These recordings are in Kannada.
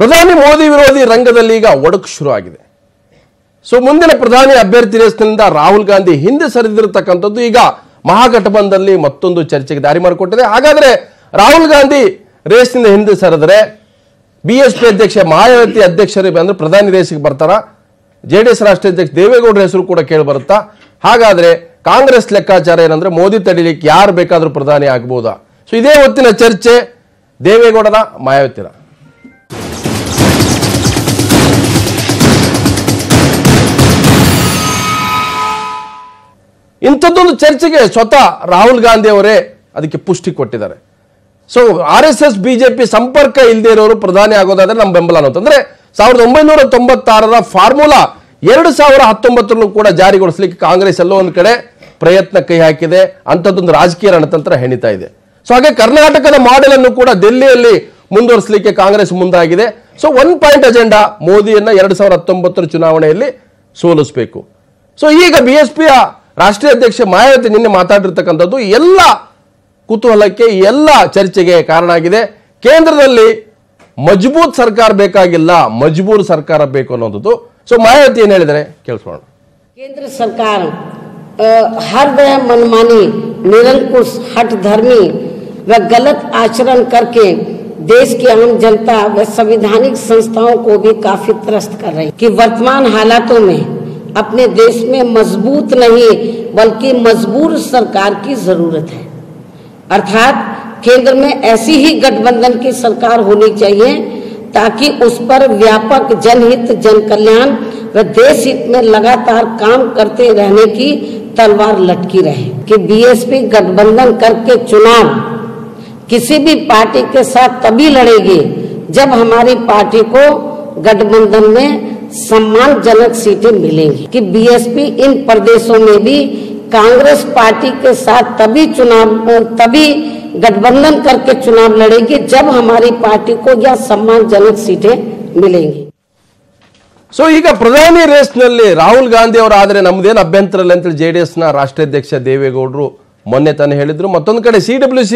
ಪ್ರಧಾನಿ ಮೋದಿ ವಿರೋಧಿ ರಂಗದಲ್ಲಿ ಈಗ ಒಡಕು ಶುರು ಆಗಿದೆ. ಸೊ ಮುಂದಿನ ಪ್ರಧಾನಿ ಅಭ್ಯರ್ಥಿ ರೇಸ್ನಿಂದ ರಾಹುಲ್ ಗಾಂಧಿ ಹಿಂದೆ ಸರಿದಿರತಕ್ಕಂಥದ್ದು ಈಗ ಮಹಾಗಠಬಂಧನ್ನಲ್ಲಿ ಮತ್ತೊಂದು ಚರ್ಚೆಗೆ ದಾರಿ ಮಾಡಿಕೊಟ್ಟಿದೆ. ಹಾಗಾದರೆ ರಾಹುಲ್ ಗಾಂಧಿ ರೇಸ್ನಿಂದ ಹಿಂದೆ ಸರಿದರೆ ಬಿಎಸ್ಪಿ ಅಧ್ಯಕ್ಷ ಮಾಯಾವತಿ ಅಧ್ಯಕ್ಷರು ಅಂದರೆ ಪ್ರಧಾನಿ ರೇಸಿಗೆ ಬರ್ತಾರಾ? ಜೆಡಿಎಸ್ ರಾಷ್ಟ್ರಾಧ್ಯಕ್ಷ ದೇವೇಗೌಡರ ಹೆಸರು ಕೂಡ ಕೇಳಿ ಬರುತ್ತಾ? ಹಾಗಾದರೆ ಕಾಂಗ್ರೆಸ್ ಲೆಕ್ಕಾಚಾರ ಏನಂದ್ರೆ ಮೋದಿ ತಡಿಲಿಕ್ಕೆ ಯಾರು ಬೇಕಾದರೂ ಪ್ರಧಾನಿ ಆಗ್ಬೋದಾ? ಸೊ ಇದೇ ಹೊತ್ತಿನ ಚರ್ಚೆ, ದೇವೇಗೌಡರ ಮಾಯಾವತಿರ. ಇಂಥದ್ದೊಂದು ಚರ್ಚೆಗೆ ಸ್ವತಃ ರಾಹುಲ್ ಗಾಂಧಿ ಅವರೇ ಅದಕ್ಕೆ ಪುಷ್ಟಿ ಕೊಟ್ಟಿದ್ದಾರೆ. ಸೊ RSS BJP ಸಂಪರ್ಕ ಇಲ್ಲದೆ ಇರೋರು ಪ್ರಧಾನಿ ಆಗೋದಾದ್ರೆ ನಮ್ಮ ಬೆಂಬಲ ಅಂತಂದ್ರೆ 1996ರ ಫಾರ್ಮುಲಾ 2019 ಕೂಡ ಜಾರಿಗೊಳಿಸಲಿಕ್ಕೆ ಕಾಂಗ್ರೆಸ್ ಎಲ್ಲೋ ಒಂದು ಕಡೆ ಪ್ರಯತ್ನ ಕೈ ಹಾಕಿದೆ. ಅಂಥದ್ದೊಂದು ರಾಜಕೀಯ ರಣತಂತ್ರ ಹೆಣಿತಾ ಇದೆ. ಸೊ ಹಾಗೆ ಕರ್ನಾಟಕದ ಮಾಡೆಲ್ ಅನ್ನು ಕೂಡ ದಿಲ್ಲಿಯಲ್ಲಿ ಮುಂದುವರಿಸಲಿಕ್ಕೆ ಕಾಂಗ್ರೆಸ್ ಮುಂದಾಗಿದೆ. ಸೊ 1 ಪಾಯಿಂಟ್ ಅಜೆಂಡಾ, ಮೋದಿಯನ್ನ 2019 ಚುನಾವಣೆಯಲ್ಲಿ ಸೋಲಿಸಬೇಕು. ಸೊ ಈಗ BSPಯ ರಾಷ್ಟ್ರೀಯ ಅಧ್ಯಕ್ಷ ಮಾಯಾವತಿ ನಿನ್ನೆ ಮಾತಾಡಿರ್ತಕ್ಕಂಥದ್ದು ಎಲ್ಲ ಕುತೂಹಲಕ್ಕೆ, ಎಲ್ಲ ಚರ್ಚೆಗೆ ಕಾರಣ ಆಗಿದೆ. ಕೇಂದ್ರದಲ್ಲಿ ಮಜಬೂತ್ ಸರ್ಕಾರ ಬೇಕಾಗಿಲ್ಲ, ಮಜಬೂರ್ ಸರ್ಕಾರ ಬೇಕು ಅನ್ನೋದು. ಸೊ ಮಾಯಾವತಿ ಏನು ಹೇಳಿದರೆ ಕೇಳಿಸೋಣ. ಕೇಂದ್ರ ಸರ್ಕಾರ हर वह मनमानी, निरंकुश, हठधर्मी व गलत आचरण करके देश की आम जनता व संवैधानिक संस्थाओं को भी काफी त्रस्त कर रही है कि वर्तमान हालातों में अपने देश में मजबूत नहीं बल्कि मजबूर सरकार की जरूरत है। अर्थात केंद्र में ऐसी ही गठबंधन की सरकार होनी चाहिए ताकि उस पर व्यापक जनहित, जन कल्याण व देश हित में लगातार काम करते रहने की तलवार लटकी रहे। कि बीएसपी गठबंधन करके चुनाव किसी भी पार्टी के साथ तभी लड़ेगी जब हमारी पार्टी को गठबंधन में सम्मानजनक सीटें मिलेंगी। कि बीएसपी इन प्रदेशों में भी कांग्रेस पार्टी के साथ तभी गठबंधन करके चुनाव लड़ेगी जब हमारी पार्टी को यह सम्मानजनक सीटें मिलेंगी. ಸೊ ಈಗ ಪ್ರಧಾನಿ ರೇಸ್ನಲ್ಲಿ ರಾಹುಲ್ ಗಾಂಧಿ ಅವರು ಆದರೆ ನಮ್ದೇನು ಅಭ್ಯಂತರ ಇಲ್ಲ ಅಂತೇಳಿ JDSನ ರಾಷ್ಟ್ರಾಧ್ಯಕ್ಷ ದೇವೇಗೌಡರು ಮೊನ್ನೆ ತಾನೇ ಹೇಳಿದ್ರು. ಮತ್ತೊಂದು ಕಡೆ CWC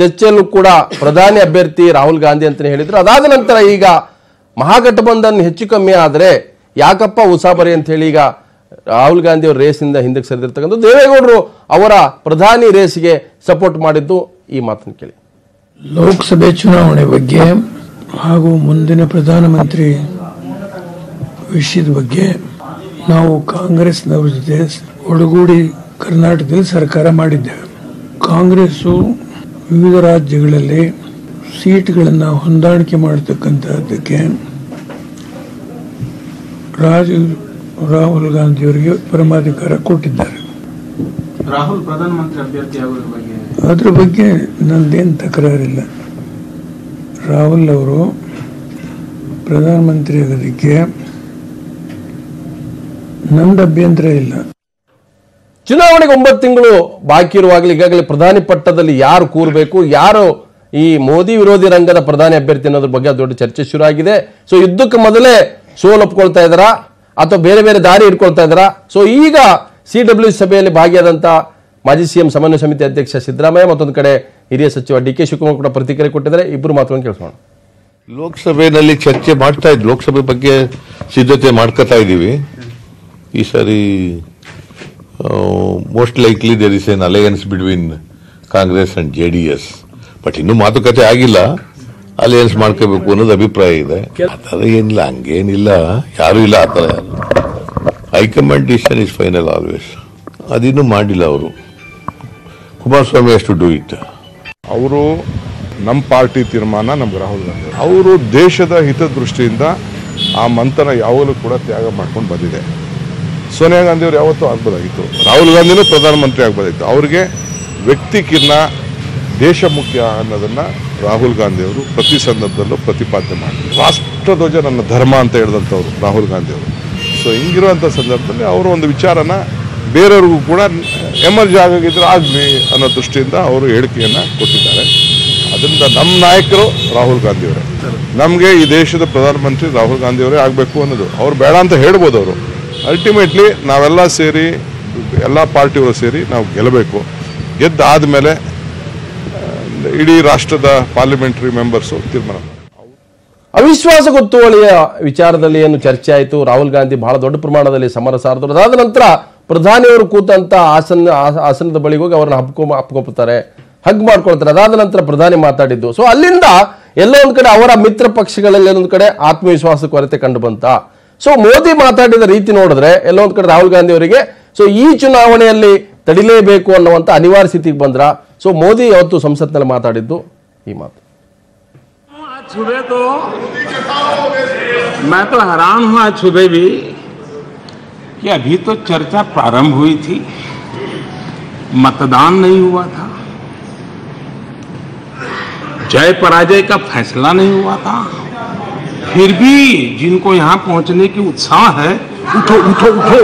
ಚರ್ಚೆಯಲ್ಲೂ ಕೂಡ ಪ್ರಧಾನಿ ಅಭ್ಯರ್ಥಿ ರಾಹುಲ್ ಗಾಂಧಿ ಅಂತಲೇ ಹೇಳಿದ್ರು. ಅದಾದ ನಂತರ ಈಗ ಮಹಾಗಠಬಂಧನ್ ಹೆಚ್ಚು ಕಮ್ಮಿ ಆದರೆ ಯಾಕಪ್ಪ ಉಸಾಬರಿ ಅಂತ ಹೇಳಿ ಈಗ ರಾಹುಲ್ ಗಾಂಧಿ ಅವರು ರೇಸ್ನಿಂದ ಹಿಂದಕ್ಕೆ ಸರಿದಿರ್ತಕ್ಕಂಥ ದೇವೇಗೌಡರು ಅವರ ಪ್ರಧಾನಿ ರೇಸ್ಗೆ ಸಪೋರ್ಟ್ ಮಾಡಿದ್ದು. ಈ ಮಾತನ್ನು ಕೇಳಿ. ಲೋಕಸಭೆ ಚುನಾವಣೆ ಬಗ್ಗೆ ಹಾಗೂ ಮುಂದಿನ ಪ್ರಧಾನಮಂತ್ರಿ ವಿಷಯದ ಬಗ್ಗೆ ನಾವು ಕಾಂಗ್ರೆಸ್ನವ್ರ ಜೊತೆ ಒಳಗೂಡಿ ಕರ್ನಾಟಕದಲ್ಲಿ ಸರ್ಕಾರ ಮಾಡಿದ್ದೇವೆ. ಕಾಂಗ್ರೆಸ್ಸು ವಿವಿಧ ರಾಜ್ಯಗಳಲ್ಲಿ ಸೀಟ್ಗಳನ್ನು ಹೊಂದಾಣಿಕೆ ಮಾಡತಕ್ಕಂಥದ್ದಕ್ಕೆ ರಾಹುಲ್ ಗಾಂಧಿಯವರಿಗೆ ಪರಮಾಧಿಕಾರ ಕೊಟ್ಟಿದ್ದಾರೆ. ರಾಹುಲ್ ಪ್ರಧಾನಮಂತ್ರಿ ಅಭ್ಯರ್ಥಿ ಅದ್ರ ಬಗ್ಗೆ ನಂದೇನು ತಕರಾರಿಲ್ಲ. ರಾಹುಲ್ ಅವರು ಪ್ರಧಾನಮಂತ್ರಿ ಆಗೋದಕ್ಕೆ ನಮ್ದು ಅಭ್ಯಂತರ ಇಲ್ಲ. ಚುನಾವಣೆಗೆ 9 ತಿಂಗಳು ಬಾಕಿ ಇರುವಾಗಲೇ ಈಗಾಗಲೇ ಪ್ರಧಾನಿ ಪಟ್ಟದಲ್ಲಿ ಯಾರು ಕೂರಬೇಕು, ಯಾರು ಈ ಮೋದಿ ವಿರೋಧಿ ರಂಗದ ಪ್ರಧಾನಿ ಅಭ್ಯರ್ಥಿ ಅನ್ನೋದ್ರ ಬಗ್ಗೆ ದೊಡ್ಡ ಚರ್ಚೆ ಶುರು ಆಗಿದೆ. ಸೊ ಯುದ್ಧಕ್ಕೆ ಮೊದಲೇ ಸೋಲೊಪ್ಕೊಳ್ತಾ ಇದ್ದಾರಾ ಅಥವಾ ಬೇರೆ ಬೇರೆ ದಾರಿ ಇಟ್ಕೊಳ್ತಾ ಇದ್ದಾರಾ? ಸೊ ಈಗ CWC ಸಭೆಯಲ್ಲಿ ಭಾಗಿಯಾದಂಥ ಮಾಜಿ CM ಸಮನ್ವಯ ಸಮಿತಿ ಅಧ್ಯಕ್ಷ ಸಿದ್ದರಾಮಯ್ಯ, ಮತ್ತೊಂದು ಕಡೆ ಹಿರಿಯ ಸಚಿವ DK ಶಿವಕುಮಾರ್ ಕೂಡ ಪ್ರತಿಕ್ರಿಯೆ ಕೊಟ್ಟಿದ್ದಾರೆ. ಇಬ್ಬರು ಮಾತುಗಳನ್ನು ಕೇಳಿಸೋಣ. ಲೋಕಸಭೆಯಲ್ಲಿ ಚರ್ಚೆ ಮಾಡ್ತಾ ಇದ್ವಿ, ಲೋಕಸಭೆ ಬಗ್ಗೆ ಸಿದ್ಧತೆ ಮಾಡ್ಕೋತಾ ಇದ್ದೀವಿ. ಈ ಸಾರಿ most likely there is an alliance between Congress and JDS. But ಇನ್ನೂ ಮಾತುಕತೆ ಆಗಿಲ್ಲ. ಅಲಯನ್ಸ್ ಮಾಡ್ಕೋಬೇಕು ಅನ್ನೋದು ಅಭಿಪ್ರಾಯ ಇದೆ. ಆ ಥರ ಏನಿಲ್ಲ, ಹಂಗೇನಿಲ್ಲ, ಯಾರೂ ಇಲ್ಲ. ಆ ಥರ ಯಾರು high command decision is final always. ಅದಿನ್ನೂ ಮಾಡಿಲ್ಲ ಅವರು. ಕುಮಾರಸ್ವಾಮಿ ಅಷ್ಟು ಡೂ ಇಟ್. ಅವರು ನಮ್ಮ ಪಾರ್ಟಿ ತೀರ್ಮಾನ ನಮ್ಗೆ ರಾಹುಲ್ ಗಾಂಧಿ ಅವರು ದೇಶದ ಹಿತದೃಷ್ಟಿಯಿಂದ ಆ ಮಂಥನ ಯಾವಾಗಲೂ ಕೂಡ ತ್ಯಾಗ ಮಾಡ್ಕೊಂಡು ಬಂದಿದೆ. ಸೋನಿಯಾ ಗಾಂಧಿ ಅವರು ಯಾವತ್ತೂ ಆಗ್ಬೋದಾಗಿತ್ತು, ರಾಹುಲ್ ಗಾಂಧಿನೂ ಪ್ರಧಾನಮಂತ್ರಿ ಆಗ್ಬೋದಾಗಿತ್ತು. ಅವ್ರಿಗೆ ವ್ಯಕ್ತಿ ಕಿರಣ ದೇಶ ಮುಖ್ಯ ಅನ್ನೋದನ್ನು ರಾಹುಲ್ ಗಾಂಧಿಯವರು ಪ್ರತಿ ಸಂದರ್ಭದಲ್ಲೂ ಪ್ರತಿಪಾದನೆ ಮಾಡಿದ್ರು. ರಾಷ್ಟ್ರಧ್ವಜ ನನ್ನ ಧರ್ಮ ಅಂತ ಹೇಳಿದಂಥವ್ರು ರಾಹುಲ್ ಗಾಂಧಿಯವರು. ಸೊ ಹಿಂಗಿರುವಂಥ ಸಂದರ್ಭದಲ್ಲಿ ಅವರು ಒಂದು ವಿಚಾರನ ಬೇರೆಯವ್ರಿಗೂ ಕೂಡ ಎಮರ್ಜ್ ಆಗಿದ್ರೆ ಆಗಲಿ ಅನ್ನೋ ದೃಷ್ಟಿಯಿಂದ ಅವರು ಹೇಳಿಕೆಯನ್ನು ಕೊಟ್ಟಿದ್ದಾರೆ. ಅದರಿಂದ ನಮ್ಮ ನಾಯಕರು ರಾಹುಲ್ ಗಾಂಧಿಯವರೇ. ನಮಗೆ ಈ ದೇಶದ ಪ್ರಧಾನಮಂತ್ರಿ ರಾಹುಲ್ ಗಾಂಧಿಯವರೇ ಆಗಬೇಕು ಅನ್ನೋದು. ಅವ್ರು ಬೇಡ ಅಂತ ಹೇಳ್ಬೋದು ಅವರು. ಅಲ್ಟಿಮೇಟ್ಲಿ ನಾವೆಲ್ಲ ಸೇರಿ, ಎಲ್ಲ ಪಾರ್ಟಿಯವರು ಸೇರಿ ನಾವು ಗೆಲ್ಲಬೇಕು. ಗೆದ್ದಾದ ಮೇಲೆ ಇಡೀ ರಾಷ್ಟ್ರದ ಪಾರ್ಲಿಮೆಂಟರಿ ಮೆಂಬರ್ಸು ತೀರ್ಮಾನ. ಅವಿಶ್ವಾಸ ಗೊತ್ತುವಳಿಯ ವಿಚಾರದಲ್ಲಿ ಏನು ಚರ್ಚೆ ಆಯಿತು, ರಾಹುಲ್ ಗಾಂಧಿ ಬಹಳ ದೊಡ್ಡ ಪ್ರಮಾಣದಲ್ಲಿ ಸಮರ ಸಾರಿದರು. ಅದಾದ ನಂತರ ಪ್ರಧಾನಿಯವರು ಕೂತಂತ ಆಸನದ ಬಳಿಗೆ ಹೋಗಿ ಅವರನ್ನು ಹಬ್ಕೊಳ್ತಾರೆ, ಹಗ್ ಮಾಡ್ಕೊಳ್ತಾರೆ. ಅದಾದ ನಂತರ ಪ್ರಧಾನಿ ಮಾತಾಡಿದ್ದು. ಸೊ ಅಲ್ಲಿಂದ ಎಲ್ಲೋ ಒಂದು ಕಡೆ ಅವರ ಮಿತ್ರ ಪಕ್ಷಗಳಲ್ಲಿ ಎಲ್ಲೊಂದು ಕಡೆ ಆತ್ಮವಿಶ್ವಾಸ ಕೊರತೆ ಕಂಡು ಬಂತ. ಸೊ ಮೋದಿ ಮಾತಾಡಿದ ರೀತಿ ನೋಡಿದ್ರೆ ಎಲ್ಲೋ ಒಂದು ಕಡೆ ರಾಹುಲ್ ಗಾಂಧಿ ಅವರಿಗೆ ಸೊ ಈ ಚುನಾವಣೆಯಲ್ಲಿ ತಡಿಲೇಬೇಕು ಅನ್ನುವಂಥ ಅನಿವಾರ್ಯ ಸ್ಥಿತಿಗೆ ಬಂದ್ರ. ಸೊ ಮೋದಿ ಅವತ್ತು ಸಂಸತ್ನಲ್ಲಿ ಮಾತಾಡಿದ್ದು ಈ ಮಾತು. सुबह तो मैं तो हैरान हूँ आज सुबह भी कि अभी तो चर्चा प्रारंभ हुई थी, मतदान नहीं हुआ था, जय पराजय का फैसला नहीं हुआ था, फिर भी जिनको यहाँ पहुँचने की उत्साह है, उठो उठो उठो।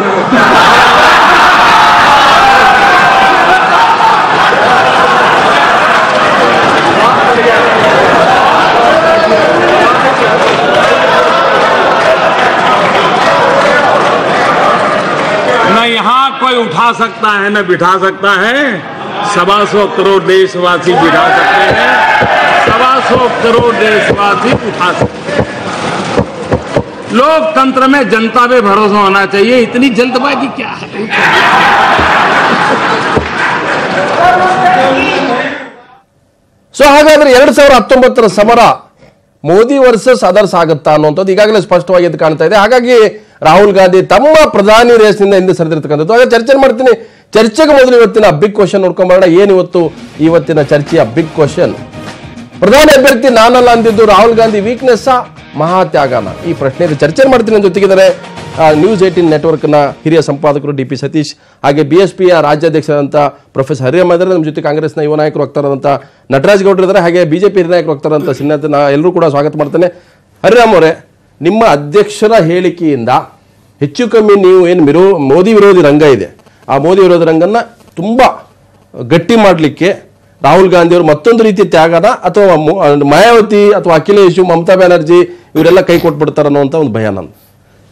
कोई उठा सकता है ना बिठा सकता है, 125 करोड़ देशवासी बिठा सकते हैं, 125 करोड़ देशवासी उठा सकते हैं। लोकतंत्र में जनता पे भरोसा होना चाहिए, इतनी जल्दबाजी क्या है। सो ಹಾಗಾದ್ರೆ 2019 ಸಮರ ಮೋದಿ ವರ್ಸಸ್ ಅದರ್ಸ್ ಆಗುತ್ತಾ ಅನ್ನುವಂಥದ್ದು ಈಗಾಗಲೇ ಸ್ಪಷ್ಟವಾಗಿ ಇದು ಕಾಣ್ತಾ ಇದೆ. ಹಾಗಾಗಿ ರಾಹುಲ್ ಗಾಂಧಿ ತಮ್ಮ ಪ್ರಧಾನಿ ರೇಸ್ನಿಂದ ಹಿಂದೆ ಸರಿದಿರ್ತಕ್ಕಂಥದ್ದು. ಹಾಗೆ ಚರ್ಚೆ ಮಾಡ್ತೀನಿ. ಚರ್ಚೆಗೆ ಮೊದಲು ಇವತ್ತಿನ ಬಿಗ್ ಕ್ವಶನ್ ನೋಡ್ಕೊಂಬರೋಣ. ಏನಿವತ್ತು ಇವತ್ತಿನ ಚರ್ಚೆಯ ಬಿಗ್ ಕ್ವಶನ್? ಪ್ರಧಾನಿ ಅಭ್ಯರ್ಥಿ ನಾನಲ್ಲ ಅಂದಿದ್ದು ರಾಹುಲ್ ಗಾಂಧಿ ವೀಕ್ನೆಸ್ ಮಹಾತ್ಯಾಗನ? ಈ ಪ್ರಶ್ನೆ ಚರ್ಚೆ ಮಾಡ್ತೀನಿ. ಜೊತೆಗಿದ್ದಾರೆ News 18 ನೆಟ್ವರ್ಕ್ನ ಹಿರಿಯ ಸಂಪಾದಕರು DP ಸತೀಶ್, ಹಾಗೆ BSPಯ ರಾಜ್ಯಾಧ್ಯಕ್ಷರಾದಂಥ ಪ್ರೊಫೆಸರ್ ಹರಿಯಮ್ಮ ಇದ್ದಾರೆ. ನಮ್ಮ ಜೊತೆ ಕಾಂಗ್ರೆಸ್ನ ಯುವ ನಾಯಕರು ಆಗ್ತಾರಂಥ ನಟರಾಜ್ ಗೌಡ್ರು ಇದ್ದಾರೆ, ಹಾಗೆ ಬಿಜೆಪಿ ಹಿರಿಯ ನಾಯಕರು ಆಗ್ತಾರಂಥ ಸಿನ್ನ ಎಲ್ಲರೂ ಕೂಡ ಸ್ವಾಗತ ಮಾಡ್ತೇನೆ. ಹರಿರಾಮ್ ಅವರೇ, ನಿಮ್ಮ ಅಧ್ಯಕ್ಷರ ಹೇಳಿಕೆಯಿಂದ ಹೆಚ್ಚು ಕಮ್ಮಿ ನೀವು ಏನು ಮೋದಿ ವಿರೋಧಿ ರಂಗ ಇದೆ, ಆ ಮೋದಿ ವಿರೋಧಿ ರಂಗನ್ನು ತುಂಬ ಗಟ್ಟಿ ಮಾಡಲಿಕ್ಕೆ ರಾಹುಲ್ ಗಾಂಧಿಯವರು ಮತ್ತೊಂದು ರೀತಿ ತ್ಯಾಗದ ಅಥವಾ ಮಾಯಾವತಿ ಅಥವಾ ಅಖಿಲೇಶ್, ಮಮತಾ ಬ್ಯಾನರ್ಜಿ ಇವರೆಲ್ಲ ಕೈ ಕೊಟ್ಬಿಡ್ತಾರೆ ಅನ್ನೋಂಥ ಒಂದು ಭಯ. ನಾನು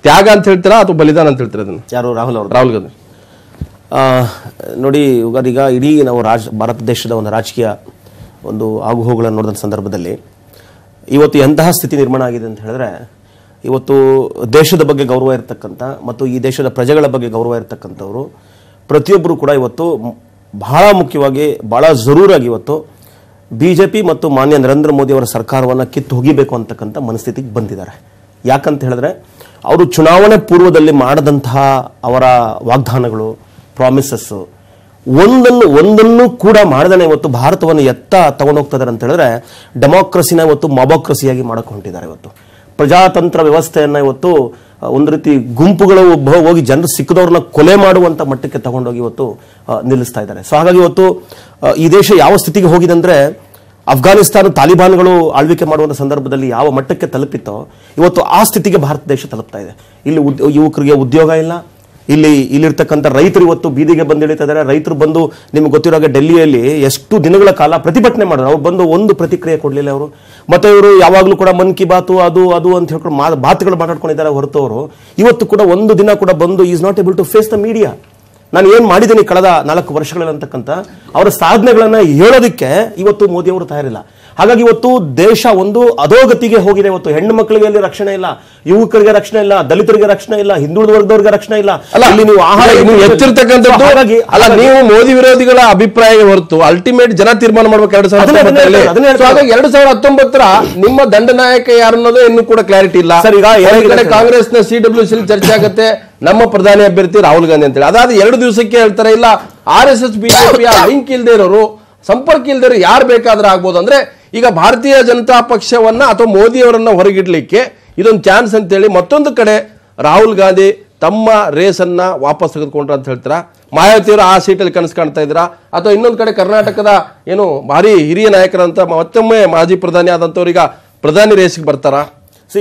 ತ್ಯಾಗ ಅಂತ ಹೇಳ್ತೀರಾ ಅಥವಾ ಬಲಿದಾನ ಅಂತ ಹೇಳ್ತೀರಾ ಅದನ್ನು? ಯಾರು? ರಾಹುಲ್ ಗಾಂಧಿ. ನೋಡಿ, ಈಗ ಇಡೀ ನಾವು ಭಾರತ ದೇಶದ ಒಂದು ರಾಜಕೀಯ ಒಂದು ಆಗುಹೋಗಳನ್ನು ನೋಡಿದ ಸಂದರ್ಭದಲ್ಲಿ ಇವತ್ತು ಎಂತಹ ಸ್ಥಿತಿ ನಿರ್ಮಾಣ ಆಗಿದೆ ಅಂತ ಹೇಳಿದ್ರೆ, ಇವತ್ತು ದೇಶದ ಬಗ್ಗೆ ಗೌರವ ಇರತಕ್ಕಂಥ ಮತ್ತು ಈ ದೇಶದ ಪ್ರಜೆಗಳ ಬಗ್ಗೆ ಗೌರವ ಇರತಕ್ಕಂಥವ್ರು ಪ್ರತಿಯೊಬ್ಬರು ಕೂಡ ಇವತ್ತು ಬಹಳ ಮುಖ್ಯವಾಗಿ ಭಾಳ ಜರೂರಾಗಿ ಇವತ್ತು BJP ಮತ್ತು ಮಾನ್ಯ ನರೇಂದ್ರ ಮೋದಿಯವರ ಸರ್ಕಾರವನ್ನು ಕಿತ್ತು ಹೋಗಿಬೇಕು ಅಂತಕ್ಕಂಥ ಮನಸ್ಥಿತಿಗೆ ಬಂದಿದ್ದಾರೆ. ಯಾಕಂತ ಹೇಳಿದ್ರೆ ಅವರು ಚುನಾವಣೆ ಪೂರ್ವದಲ್ಲಿ ಮಾಡಿದಂತಹ ಅವರ ವಾಗ್ದಾನಗಳು, ಪ್ರಾಮಿಸಸ್ಸು ಒಂದನ್ನು ಕೂಡ ಮಾಡದೇ ಇವತ್ತು ಭಾರತವನ್ನು ಎತ್ತ ತಗೊಂಡೋಗ್ತಿದ್ದಾರೆ ಅಂತ ಹೇಳಿದ್ರೆ, ಡೆಮಾಕ್ರಸಿನ ಇವತ್ತು ಮೊಬಾಕ್ರಸಿಯಾಗಿ ಮಾಡಕ್ಕೆ ಹೊಂಟಿದ್ದಾರೆ. ಇವತ್ತು ಪ್ರಜಾತಂತ್ರ ವ್ಯವಸ್ಥೆಯನ್ನು ಇವತ್ತು ಒಂದು ರೀತಿ ಗುಂಪುಗಳು ಹೋಗಿ ಜನರು ಸಿಕ್ಕದವ್ರನ್ನ ಕೊಲೆ ಮಾಡುವಂಥ ಮಟ್ಟಕ್ಕೆ ತಗೊಂಡೋಗಿ ಇವತ್ತು ನಿಲ್ಲಿಸ್ತಾ ಇದ್ದಾರೆ. ಸೊ ಹಾಗಾಗಿ ಇವತ್ತು ಈ ದೇಶ ಯಾವ ಸ್ಥಿತಿಗೆ ಹೋಗಿದೆ ಅಂದರೆ, ಅಫ್ಘಾನಿಸ್ತಾನ ತಾಲಿಬಾನ್ಗಳು ಆಳ್ವಿಕೆ ಮಾಡುವಂಥ ಸಂದರ್ಭದಲ್ಲಿ ಯಾವ ಮಟ್ಟಕ್ಕೆ ತಲುಪಿತ್ತೋ ಇವತ್ತು ಆ ಸ್ಥಿತಿಗೆ ಭಾರತ ದೇಶ ತಲುಪ್ತಾ ಇದೆ. ಇಲ್ಲಿ ಯುವಕರಿಗೆ ಉದ್ಯೋಗ ಇಲ್ಲ, ಇಲ್ಲಿರ್ತಕ್ಕಂಥ ರೈತರು ಇವತ್ತು ಬೀದಿಗೆ ಬಂದು ಇಳಿತಾ ಇದ್ದಾರೆ. ರೈತರು ಬಂದು ನಿಮ್ಗೆ ಗೊತ್ತಿರೋ ಹಾಗೆ ಡೆಲ್ಲಿಯಲ್ಲಿ ಎಷ್ಟು ದಿನಗಳ ಕಾಲ ಪ್ರತಿಭಟನೆ ಮಾಡಿದ್ರು, ಅವ್ರು ಬಂದು ಒಂದು ಪ್ರತಿಕ್ರಿಯೆ ಕೊಡಲಿಲ್ಲ ಅವರು. ಮತ್ತೆ ಇವರು ಯಾವಾಗಲೂ ಕೂಡ ಮನ್ ಕಿ ಬಾತು ಅದು ಅದು ಅಂತ ಹೇಳ್ಕೊಂಡು ಮಾತುಗಳು ಮಾತಾಡ್ಕೊಂಡಿದ್ದಾರೆ ಹೊರತು ಅವರು ಇವತ್ತು ಕೂಡ ಒಂದು ದಿನ ಕೂಡ ಬಂದು is not able to face the media. ನಾನು ಏನು ಮಾಡಿದ್ದೀನಿ ಕಳೆದ 4 ವರ್ಷಗಳಲ್ಲಿ ಅಂತಕ್ಕಂಥ ಅವರ ಸಾಧನೆಗಳನ್ನು ಹೇಳೋದಕ್ಕೆ ಇವತ್ತು ಮೋದಿಯವರು ತಯಾರಿಲ್ಲ. ಹಾಗಾಗಿ ಇವತ್ತು ದೇಶ ಒಂದು ಅಧೋಗತಿಗೆ ಹೋಗಿದೆ. ಇವತ್ತು ಹೆಣ್ಣು ಮಕ್ಕಳಿಗೆ ಅಲ್ಲಿ ರಕ್ಷಣೆ ಇಲ್ಲ, ಯುವಕರಿಗೆ ರಕ್ಷಣೆ ಇಲ್ಲ, ದಲಿತರಿಗೆ ರಕ್ಷಣೆ ಇಲ್ಲ, ಹಿಂದುಳಿದ ವರ್ಗದವರಿಗೆ ರಕ್ಷಣೆ ಇಲ್ಲ. ನೀವು ಮೋದಿ ವಿರೋಧಿಗಳ ಅಭಿಪ್ರಾಯ ಹೊರತು ಅಲ್ಟಿಮೇಟ್ ಜನ ತೀರ್ಮಾನ ಮಾಡಬೇಕು. 2019 ನಿಮ್ಮ ದಂಡನಾಯಕ ಯಾರನ್ನೋದು ಇನ್ನೂ ಕೂಡ ಕ್ಲಾರಿಟಿ ಇಲ್ಲ. ಸರ್, ಈಗ ಕಾಂಗ್ರೆಸ್ನ CWC ಚರ್ಚೆ ಆಗುತ್ತೆ ನಮ್ಮ ಪ್ರಧಾನಿ ಅಭ್ಯರ್ಥಿ ರಾಹುಲ್ ಗಾಂಧಿ ಅಂತೇಳಿ. ಅದಾದ 2 ದಿವಸಕ್ಕೆ ಹೇಳ್ತಾರೆ ಇಲ್ಲ RSS BJP ಲಿಂಕ್ ಇಲ್ದೇ ಇರೋರು, ಸಂಪರ್ಕ ಇಲ್ದಿರೋ ಯಾರು ಬೇಕಾದ್ರೆ ಆಗ್ಬೋದು. ಅಂದ್ರೆ ಈಗ ಭಾರತೀಯ ಜನತಾ ಪಕ್ಷವನ್ನ ಅಥವಾ ಮೋದಿಯವರನ್ನ ಹೊರಗಿಡ್ಲಿಕ್ಕೆ ಇದೊಂದು ಚಾನ್ಸ್ ಅಂತೇಳಿ ಮತ್ತೊಂದು ಕಡೆ ರಾಹುಲ್ ಗಾಂಧಿ ತಮ್ಮ ರೇಸನ್ನ ವಾಪಸ್ ತೆಗೆದುಕೊಂಡ್ರ ಅಂತ ಹೇಳ್ತೀರಾ? ಮಾಯಾವತಿಯವರು ಆ ಸೀಟಲ್ಲಿ ಕನಸು ಕಾಣ್ತಾ ಇದ್ದೀರಾ? ಅಥವಾ ಇನ್ನೊಂದು ಕಡೆ ಕರ್ನಾಟಕದ ಏನು ಭಾರಿ ಹಿರಿಯ ನಾಯಕರಂತ ಮತ್ತೊಮ್ಮೆ ಮಾಜಿ ಪ್ರಧಾನಿ ಆದಂಥವ್ರು ಈಗ ಪ್ರಧಾನಿ ರೇಸ್ಗೆ ಬರ್ತಾರಾ? ಸಿ,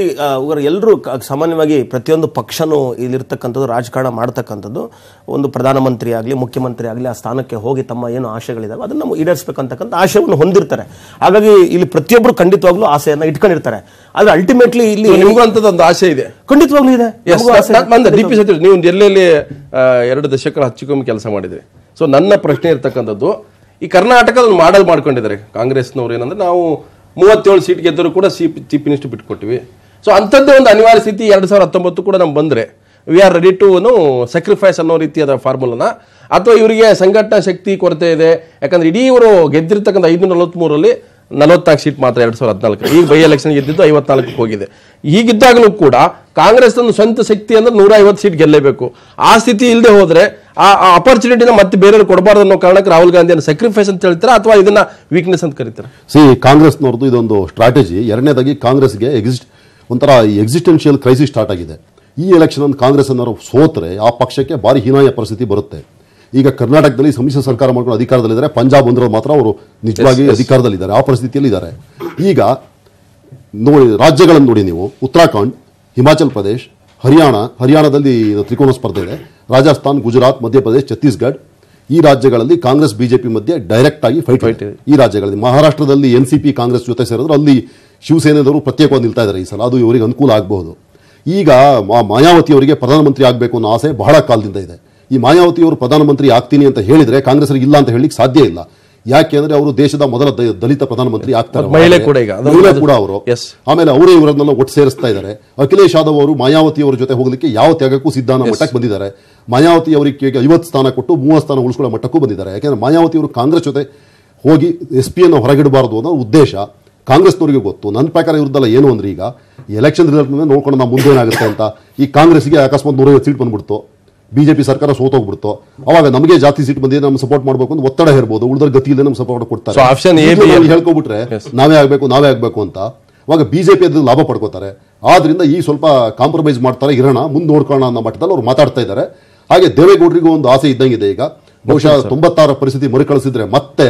ಎಲ್ಲರೂ ಸಾಮಾನ್ಯವಾಗಿ ಪ್ರತಿಯೊಂದು ಪಕ್ಷನೂ ಇಲ್ಲಿರ್ತಕ್ಕಂಥದ್ದು ರಾಜಕಾರಣ ಮಾಡ್ತಕ್ಕಂಥದ್ದು ಒಂದು ಪ್ರಧಾನಮಂತ್ರಿ ಆಗಲಿ ಮುಖ್ಯಮಂತ್ರಿ ಆಗಲಿ ಆ ಸ್ಥಾನಕ್ಕೆ ಹೋಗಿ ತಮ್ಮ ಏನು ಆಶೆಗಳಿದಾವೆ ಅದನ್ನು ನಾವು ಈಡೇರಿಸಬೇಕಂತಕ್ಕಂಥ ಆಶಯವನ್ನು ಹೊಂದಿರ್ತಾರೆ. ಹಾಗಾಗಿ ಇಲ್ಲಿ ಪ್ರತಿಯೊಬ್ಬರು ಖಂಡಿತವಾಗ್ಲೂ ಆಸೆಯನ್ನು ಇಟ್ಕೊಂಡಿರ್ತಾರೆ. ಆದರೆ ಅಲ್ಟಿಮೇಟ್ಲಿ ಇಲ್ಲಿ ಒಂದು ಆಸೆ ಇದೆ, ಖಂಡಿತವಾಗ್ಲೂ ಇದೆ. DP ಸತೀಶ್, ನೀವು ಡೆಲ್ಲಿಯಲ್ಲಿ 2 ದಶಕಗಳ ಹಚ್ಚಿಕೊಂಡು ಕೆಲಸ ಮಾಡಿದ್ರಿ. ಸೊ ನನ್ನ ಪ್ರಶ್ನೆ ಇರ್ತಕ್ಕಂಥದ್ದು, ಈ ಕರ್ನಾಟಕದ ಒಂದು ಮಾಡೆಲ್ ಮಾಡ್ಕೊಂಡಿದ್ದಾರೆ ಕಾಂಗ್ರೆಸ್ನವ್ರು. ಏನಂದ್ರೆ ನಾವು 37 ಸೀಟ್ಗೆ ಗೆದ್ದರೂ ಕೂಡ ಚೀಫ್ ಮಿನಿಸ್ಟರ್ ಬಿಟ್ಕೊಟ್ಟಿವಿ. ಸೊ ಅಂಥದ್ದೇ ಒಂದು ಅನಿವಾರ್ಯ ಸ್ಥಿತಿ 2019 ಕೂಡ ನಮ್ಗೆ ಬಂದರೆ we are ready to sacrifice ಅನ್ನೋ ರೀತಿಯಾದ ಫಾರ್ಮುಲಾನ, ಅಥವಾ ಇವರಿಗೆ ಸಂಘಟನಾ ಶಕ್ತಿ ಕೊರತೆ ಇದೆ, ಯಾಕಂದರೆ ಇಡೀ ಇವರು ಗೆದ್ದಿರ್ತಕ್ಕಂಥ 543ರಲ್ಲಿ 44 ಸೀಟ್ ಮಾತ್ರ 2014 ಈಗ ಬೈ ಎಲೆಕ್ಷನ್ ಗೆದ್ದಿದ್ದು 54ಕ್ಕೆ ಹೋಗಿದೆ. ಹೀಗಿದ್ದಾಗಲೂ ಕೂಡ ಕಾಂಗ್ರೆಸ್ ಒಂದು ಸ್ವಂತ ಶಕ್ತಿ ಅಂದರೆ 150 ಸೀಟ್ ಗೆಲ್ಲಬೇಕು. ಆ ಸ್ಥಿತಿ ಇಲ್ಲದೆ ಹೋದರೆ ಆ ಅಪರ್ಚುನಿಟಿನ ಮತ್ತೆ ಬೇರೆಯವ್ರು ಕೊಡಬಾರ್ದು ಅನ್ನೋ ಕಾರಣಕ್ಕೆ ರಾಹುಲ್ ಗಾಂಧಿಯನ್ನು ಸ್ಯಾಕ್ರಿಫೈಸ್ ಅಂತ ಹೇಳ್ತಾರೆ ಅಥವಾ ಇದನ್ನ ವೀಕ್ನೆಸ್ ಅಂತ ಕರೀತಾರೆ. ಸಿ ಕಾಂಗ್ರೆಸ್ನವ್ರದ್ದು ಇದೊಂದು ಸ್ಟ್ರಾಟಜಿ. ಎರಡನೇದಾಗಿ ಕಾಂಗ್ರೆಸ್ಗೆ ಒಂಥರ ಎಕ್ಸಿಸ್ಟೆನ್ಷಿಯಲ್ ಕ್ರೈಸಿಸ್ ಸ್ಟಾರ್ಟ್ ಆಗಿದೆ. ಈ ಎಲೆಕ್ಷನ್ ಕಾಂಗ್ರೆಸ್ ಅನ್ನೋರು ಸೋತರೆ ಆ ಪಕ್ಷಕ್ಕೆ ಭಾರಿ ಹೀನಾಯ ಪರಿಸ್ಥಿತಿ ಬರುತ್ತೆ. ಈಗ ಕರ್ನಾಟಕದಲ್ಲಿ ಸಮ್ಮಿಶ್ರ ಸರ್ಕಾರ ಮಾಡ್ಕೊಂಡು ಅಧಿಕಾರದಲ್ಲಿದ್ದಾರೆ, ಪಂಜಾಬ್ ಬಂದರೂ ಮಾತ್ರ ಅವರು ನಿಜವಾಗಿ ಅಧಿಕಾರದಲ್ಲಿದ್ದಾರೆ, ಆ ಪರಿಸ್ಥಿತಿಯಲ್ಲಿ ಇದ್ದಾರೆ. ಈಗ ನೋಡಿ ರಾಜ್ಯಗಳನ್ನು ನೋಡಿ ನೀವು, ಉತ್ತರಾಖಂಡ್, ಹಿಮಾಚಲ್ ಪ್ರದೇಶ್, ಹರಿಯಾಣದಲ್ಲಿ ತ್ರಿಕೋನ ಸ್ಪರ್ಧೆ ಇದೆ, ರಾಜಸ್ಥಾನ್, ಗುಜರಾತ್, ಮಧ್ಯಪ್ರದೇಶ್, ಛತ್ತೀಸ್ಗಢ, ಈ ರಾಜ್ಯಗಳಲ್ಲಿ ಕಾಂಗ್ರೆಸ್ ಬಿಜೆಪಿ ಮಧ್ಯೆ ಡೈರೆಕ್ಟ್ ಆಗಿ ಫೈಟ್. ಈ ರಾಜ್ಯಗಳಲ್ಲಿ ಮಹಾರಾಷ್ಟ್ರದಲ್ಲಿ ಎನ್ಸಿಪಿ ಕಾಂಗ್ರೆಸ್ ಜೊತೆ ಸೇರಿದ್ರು, ಅಲ್ಲಿ ಶಿವಸೇನೆದವರು ಪ್ರತ್ಯೇಕವಾಗಿ ನಿಲ್ತಾ ಇದ್ದಾರೆ ಈ ಸಲ, ಅದು ಇವರಿಗೆ ಅನುಕೂಲ ಆಗಬಹುದು. ಈಗ ಮಾಯಾವತಿ ಅವರಿಗೆ ಪ್ರಧಾನಮಂತ್ರಿ ಆಗಬೇಕು ಅನ್ನೋ ಆಸೆ ಬಹಳ ಕಾಲದಿಂದ ಇದೆ. ಈ ಮಾಯಾವತಿ ಅವರು ಪ್ರಧಾನಮಂತ್ರಿ ಆಗ್ತೀನಿ ಅಂತ ಹೇಳಿದರೆ ಕಾಂಗ್ರೆಸ್ರಿಗೆ ಇಲ್ಲ ಅಂತ ಹೇಳಲಿಕ್ಕೆ ಸಾಧ್ಯ ಇಲ್ಲ. ಯಾಕೆಂದ್ರೆ ಅವರು ದೇಶದ ಮೊದಲ ದಲಿತ ಪ್ರಧಾನಮಂತ್ರಿ ಆಗ್ತಾರೆ, ಮಹಿಳೆ ಕೂಡ ಅವರು. ಆಮೇಲೆ ಅವರೇ ಇವರನ್ನೆಲ್ಲ ಒಟ್ಟು ಸೇರಿಸ್ತಾ ಇದ್ದಾರೆ. ಅಖಿಲೇಶ್ ಯಾದವ್ ಅವರು ಮಾಯಾವತಿ ಅವರ ಜೊತೆ ಹೋಗಲಿಕ್ಕೆ ಯಾವ ತ್ಯಾಗಕ್ಕೂ ಸಿದ್ಧಾಂತ ಮಟ್ಟಕ್ಕೆ ಬಂದಿದ್ದಾರೆ. ಮಾಯಾವತಿ ಅವರಿಗೆ 50 ಸ್ಥಾನ ಕೊಟ್ಟು 30 ಸ್ಥಾನ ಉಳಿಸ್ಕೊಳ್ಳೋ ಮಟ್ಟಕ್ಕೂ ಬಂದಿದ್ದಾರೆ. ಯಾಕೆಂದ್ರೆ ಮಾಯಾವತಿ ಅವರು ಕಾಂಗ್ರೆಸ್ ಜೊತೆ ಹೋಗಿ ಎಸ್ ಪಿಯನ್ನು ಹೊರಗಿಡಬಾರ್ದು ಅನ್ನೋ ಉದ್ದೇಶ ಕಾಂಗ್ರೆಸ್ನವ್ರಿಗೆ ಗೊತ್ತು. ನನ್ನ ಪ್ರಕಾರ ಇವ್ರದ್ದೆಲ್ಲ ಏನು ಅಂದರೆ, ಈಗ ಎಲೆಕ್ಷನ್ ರಿಸಲ್ಟ್ ನೋಡ್ಕೊಂಡು ನಾವು ಮುಂದೇನಾಗುತ್ತೆ ಅಂತ, ಈ ಕಾಂಗ್ರೆಸ್ಗೆ ಅಕಸ್ಮಾತ್ 150 ಸೀಟ್ ಬಂದ್ಬಿಡ್ತು, ಬಿಜೆಪಿ ಸರ್ಕಾರ ಸೋತೋಗ್ಬಿಡ್ತು, ಅವಾಗ ನಮಗೆ ಜಾಸ್ತಿ ಸೀಟ್ ಬಂದಿದೆ, ನಮ್ಮ ಸಪೋರ್ಟ್ ಮಾಡಬೇಕು ಅಂತ ಒತ್ತಡ ಇರ್ಬೋದು, ಉಳಿದ ಗತಿಯಲ್ಲಿ ನಮ್ಮ ಸಪೋರ್ಟ್ ಕೊಡ್ತಾರೆ, ಹೇಳ್ಕೊಬಿಟ್ರೆ ನಾವೇ ಆಗಬೇಕು ಅಂತ, ಅವಾಗ ಬಿಜೆಪಿ ಅದ್ರ ಲಾಭ ಪಡ್ಕೋತಾರೆ. ಆದ್ರಿಂದ ಈ ಸ್ವಲ್ಪ ಕಾಂಪ್ರಮೈಸ್ ಮಾಡ್ತಾರೆ, ಇರೋಣ ಮುಂದೆ ನೋಡ್ಕೋಣ ಅನ್ನೋ ಮಟ್ಟದಲ್ಲಿ ಅವ್ರು ಮಾತಾಡ್ತಾ ಇದ್ದಾರೆ. ಹಾಗೆ ದೇವೇಗೌಡರಿಗೂ ಒಂದು ಆಸೆ ಇದ್ದಂಗಿದೆ. ಈಗ ಬಹುಶಃ 96 ಪರಿಸ್ಥಿತಿ ಮರುಕಳಿಸಿದ್ರೆ ಮತ್ತೆ